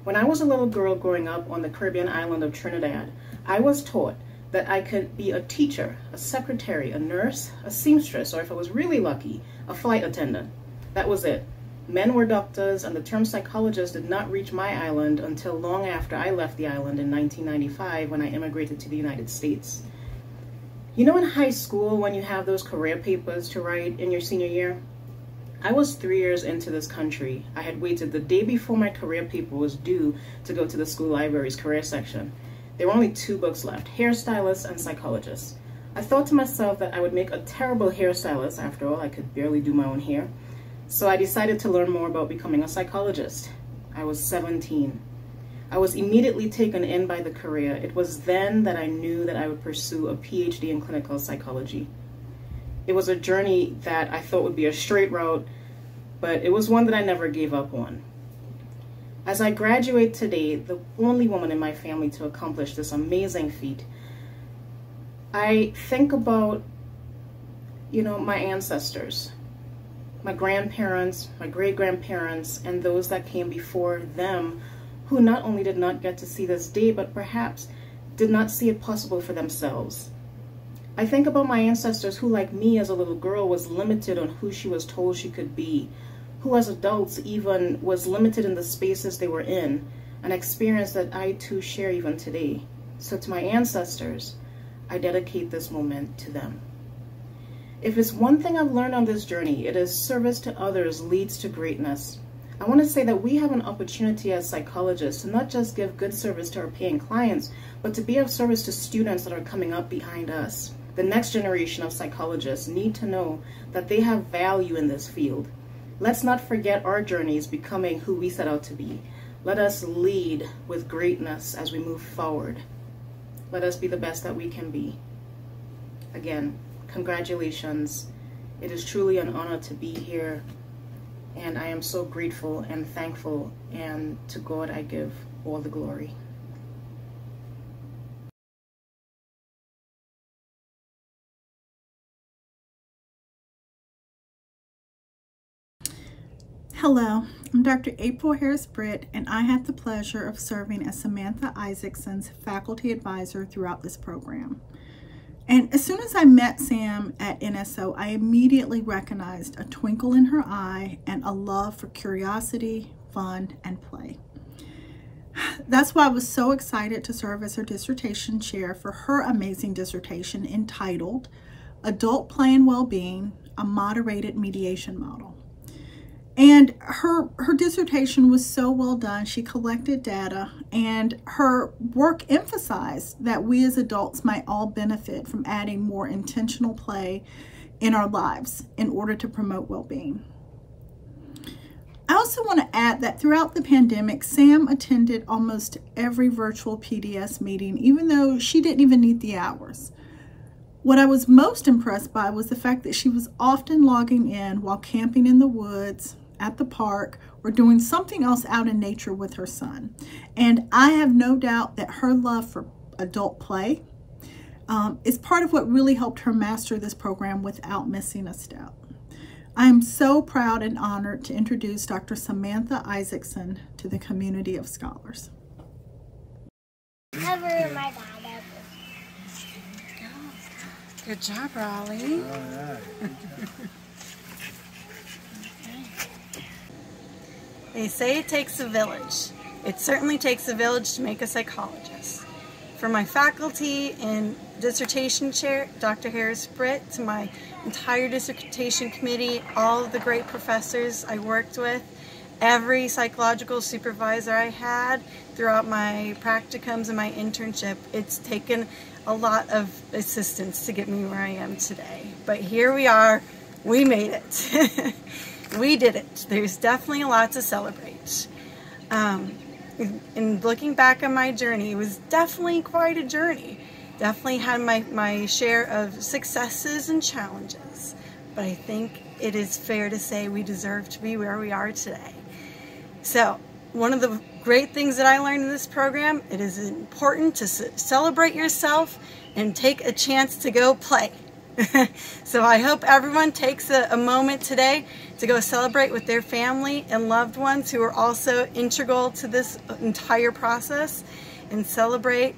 When I was a little girl growing up on the Caribbean island of Trinidad, I was taught that I could be a teacher, a secretary, a nurse, a seamstress, or if I was really lucky, a flight attendant. That was it. Men were doctors, and the term psychologist did not reach my island until long after I left the island in nineteen ninety-five when I immigrated to the United States. You know, in high school when you have those career papers to write in your senior year? I was three years into this country. I had waited the day before my career paper was due to go to the school library's career section. There were only two books left, hairstylist and psychologist. I thought to myself that I would make a terrible hairstylist. After all, I could barely do my own hair. So I decided to learn more about becoming a psychologist. I was seventeen. I was immediately taken in by the career. It was then that I knew that I would pursue a P H D in clinical psychology. It was a journey that I thought would be a straight route, but it was one that I never gave up on. As I graduate today, the only woman in my family to accomplish this amazing feat, I think about, you know, my ancestors, my grandparents, my great-grandparents, and those that came before them, who not only did not get to see this day, but perhaps did not see it possible for themselves. I think about my ancestors who, like me as a little girl, was limited on who she was told she could be, who as adults even was limited in the spaces they were in, an experience that I too share even today. So to my ancestors, I dedicate this moment to them. If it's one thing I've learned on this journey, it is service to others leads to greatness. I want to say that we have an opportunity as psychologists to not just give good service to our paying clients, but to be of service to students that are coming up behind us. The next generation of psychologists need to know that they have value in this field. Let's not forget our journeys becoming who we set out to be. Let us lead with greatness as we move forward. Let us be the best that we can be. Again, congratulations. It is truly an honor to be here, and I am so grateful and thankful, and to God I give all the glory. Hello, I'm Doctor April Harris Britt, and I had the pleasure of serving as Samantha Isaacson's faculty advisor throughout this program. And as soon as I met Sam at N S O, I immediately recognized a twinkle in her eye and a love for curiosity, fun, and play. That's why I was so excited to serve as her dissertation chair for her amazing dissertation entitled Adult Play and Well-Being, a Moderated Mediation Model. And her, her dissertation was so well done. She collected data, and her work emphasized that we as adults might all benefit from adding more intentional play in our lives in order to promote well-being. I also want to add that throughout the pandemic, Sam attended almost every virtual P D S meeting, even though she didn't even need the hours. What I was most impressed by was the fact that she was often logging in while camping in the woods, at the park, or doing something else out in nature with her son. And I have no doubt that her love for adult play um, is part of what really helped her master this program without missing a step. I am so proud and honored to introduce Doctor Samantha Isaacson to the community of scholars. Cover my dad up. Good job, Raleigh. All right. They say it takes a village. It certainly takes a village to make a psychologist. From my faculty and dissertation chair, Doctor Harris Britt, to my entire dissertation committee, all of the great professors I worked with, every psychological supervisor I had throughout my practicums and my internship, it's taken a lot of assistance to get me where I am today. But here we are, we made it. We did it. There's definitely a lot to celebrate. Um, in looking back on my journey, it was definitely quite a journey. Definitely had my, my share of successes and challenges, but I think it is fair to say we deserve to be where we are today. So one of the great things that I learned in this program, it is important to celebrate yourself and take a chance to go play. So I hope everyone takes a, a moment today to go celebrate with their family and loved ones who are also integral to this entire process, and celebrate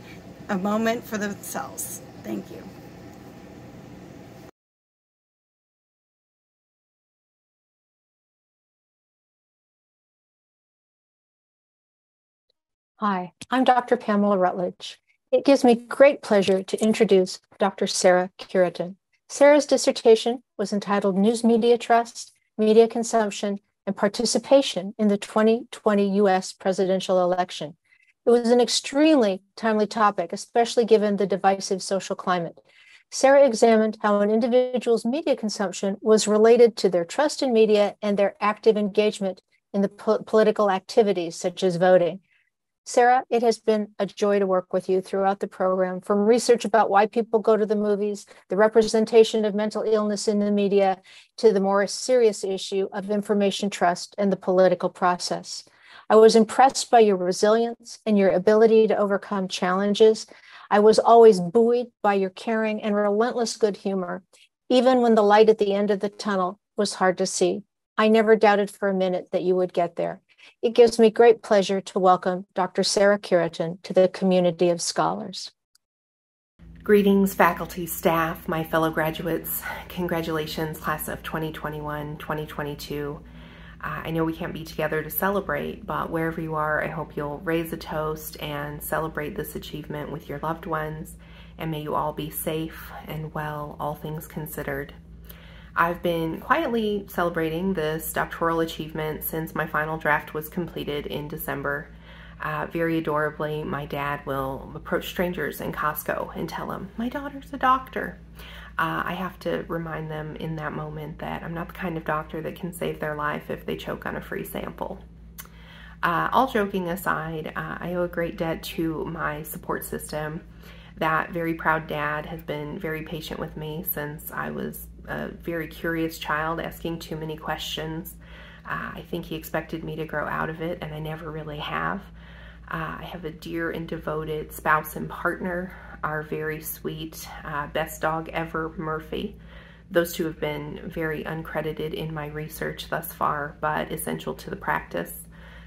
a moment for themselves. Thank you. Hi, I'm Doctor Pamela Rutledge. It gives me great pleasure to introduce Doctor Sarah Curitin. Sarah's dissertation was entitled News Media Trust, Media Consumption, and Participation in the twenty twenty U S Presidential Election. It was an extremely timely topic, especially given the divisive social climate. Sarah examined how an individual's media consumption was related to their trust in media and their active engagement in the po political activities, such as voting. Sarah, it has been a joy to work with you throughout the program, from research about why people go to the movies, the representation of mental illness in the media, to the more serious issue of information trust and the political process. I was impressed by your resilience and your ability to overcome challenges. I was always buoyed by your caring and relentless good humor, even when the light at the end of the tunnel was hard to see. I never doubted for a minute that you would get there. It gives me great pleasure to welcome Doctor Sarah Curitin to the community of scholars. Greetings, faculty, staff, my fellow graduates. Congratulations, class of twenty twenty-one, twenty twenty-two. Uh, I know we can't be together to celebrate, but wherever you are, I hope you'll raise a toast and celebrate this achievement with your loved ones, and may you all be safe and well, all things considered. I've been quietly celebrating this doctoral achievement since my final draft was completed in December. Uh, very adorably, my dad will approach strangers in Costco and tell them, "My daughter's a doctor." Uh, I have to remind them in that moment that I'm not the kind of doctor that can save their life if they choke on a free sample. Uh, all joking aside, uh, I owe a great debt to my support system. That very proud dad has been very patient with me since I was a very curious child asking too many questions. Uh, I think he expected me to grow out of it, and I never really have. Uh, I have a dear and devoted spouse and partner, our very sweet uh, best dog ever, Murphy. Those two have been very uncredited in my research thus far, but essential to the practice.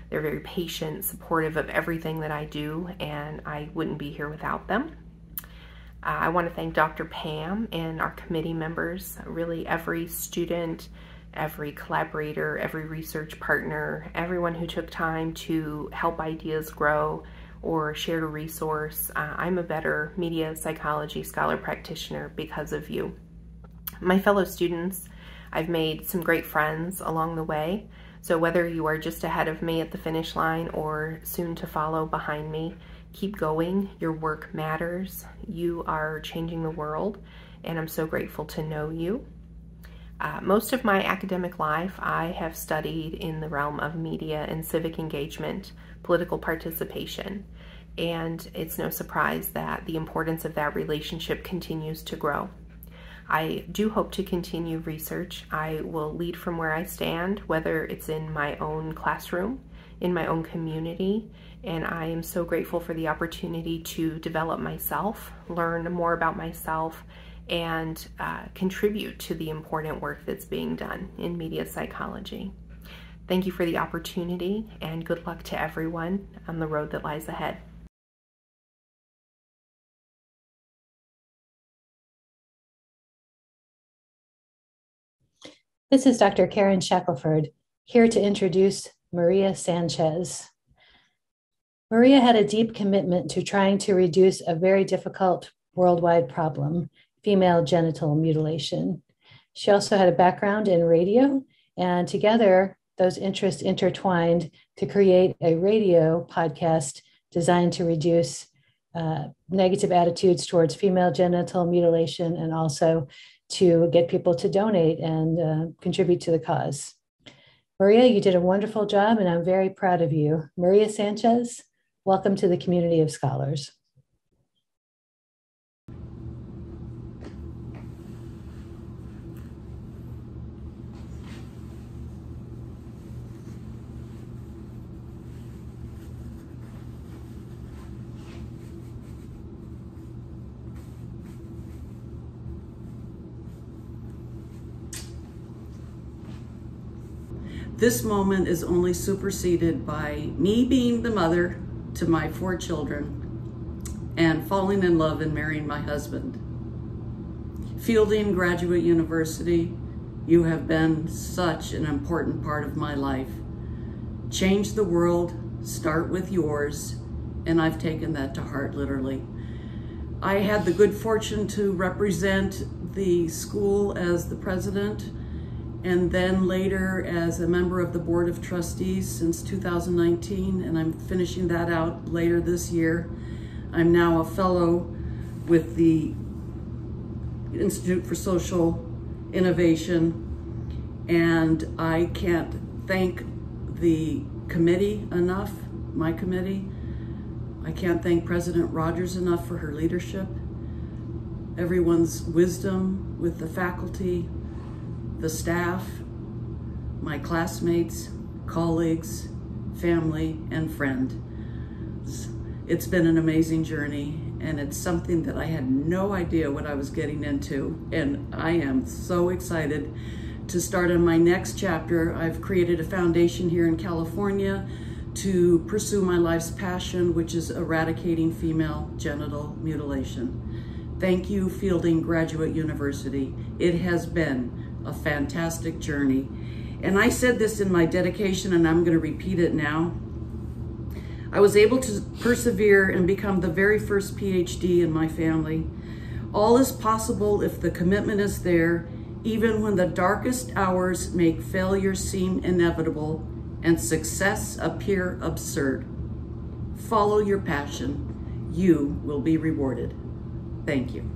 They're very patient, supportive of everything that I do, and I wouldn't be here without them. Uh, I want to thank Doctor Pam and our committee members, really every student, every collaborator, every research partner, everyone who took time to help ideas grow or shared a resource. Uh, I'm a better media psychology scholar practitioner because of you. My fellow students, I've made some great friends along the way. So whether you are just ahead of me at the finish line or soon to follow behind me, keep going. Your work matters. You are changing the world, and I'm so grateful to know you. Uh, most of my academic life, I have studied in the realm of media and civic engagement, political participation, and it's no surprise that the importance of that relationship continues to grow. I do hope to continue research. I will lead from where I stand, whether it's in my own classroom, in my own community, and I am so grateful for the opportunity to develop myself, learn more about myself, and uh, contribute to the important work that's being done in media psychology. Thank you for the opportunity, and good luck to everyone on the road that lies ahead. This is Doctor Karen Shackelford, here to introduce Maria Sanchez. Maria had a deep commitment to trying to reduce a very difficult worldwide problem, female genital mutilation. She also had a background in radio, and together those interests intertwined to create a radio podcast designed to reduce uh, negative attitudes towards female genital mutilation, and also to get people to donate and uh, contribute to the cause. Maria, you did a wonderful job, and I'm very proud of you. Maria Sanchez, Welcome to the community of scholars. This moment is only superseded by me being the mother to my four children and falling in love and marrying my husband. Fielding Graduate University, you have been such an important part of my life. Change the world, start with yours, and I've taken that to heart, literally. I had the good fortune to represent the school as the president, and then later as a member of the Board of Trustees since two thousand nineteen, and I'm finishing that out later this year. I'm now a fellow with the Institute for Social Innovation, and I can't thank the committee enough, my committee. I can't thank President Rogers enough for her leadership, everyone's wisdom with the faculty, the staff, my classmates, colleagues, family, and friends. It's been an amazing journey, and it's something that I had no idea what I was getting into, and I am so excited to start on my next chapter. I've created a foundation here in California to pursue my life's passion, which is eradicating female genital mutilation. Thank you, Fielding Graduate University. It has been a fantastic journey. And I said this in my dedication, and I'm going to repeat it now. I was able to persevere and become the very first PhD in my family. All is possible if the commitment is there, even when the darkest hours make failure seem inevitable and success appear absurd. Follow your passion. You will be rewarded. Thank you.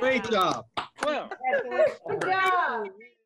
Great job. Well, good job.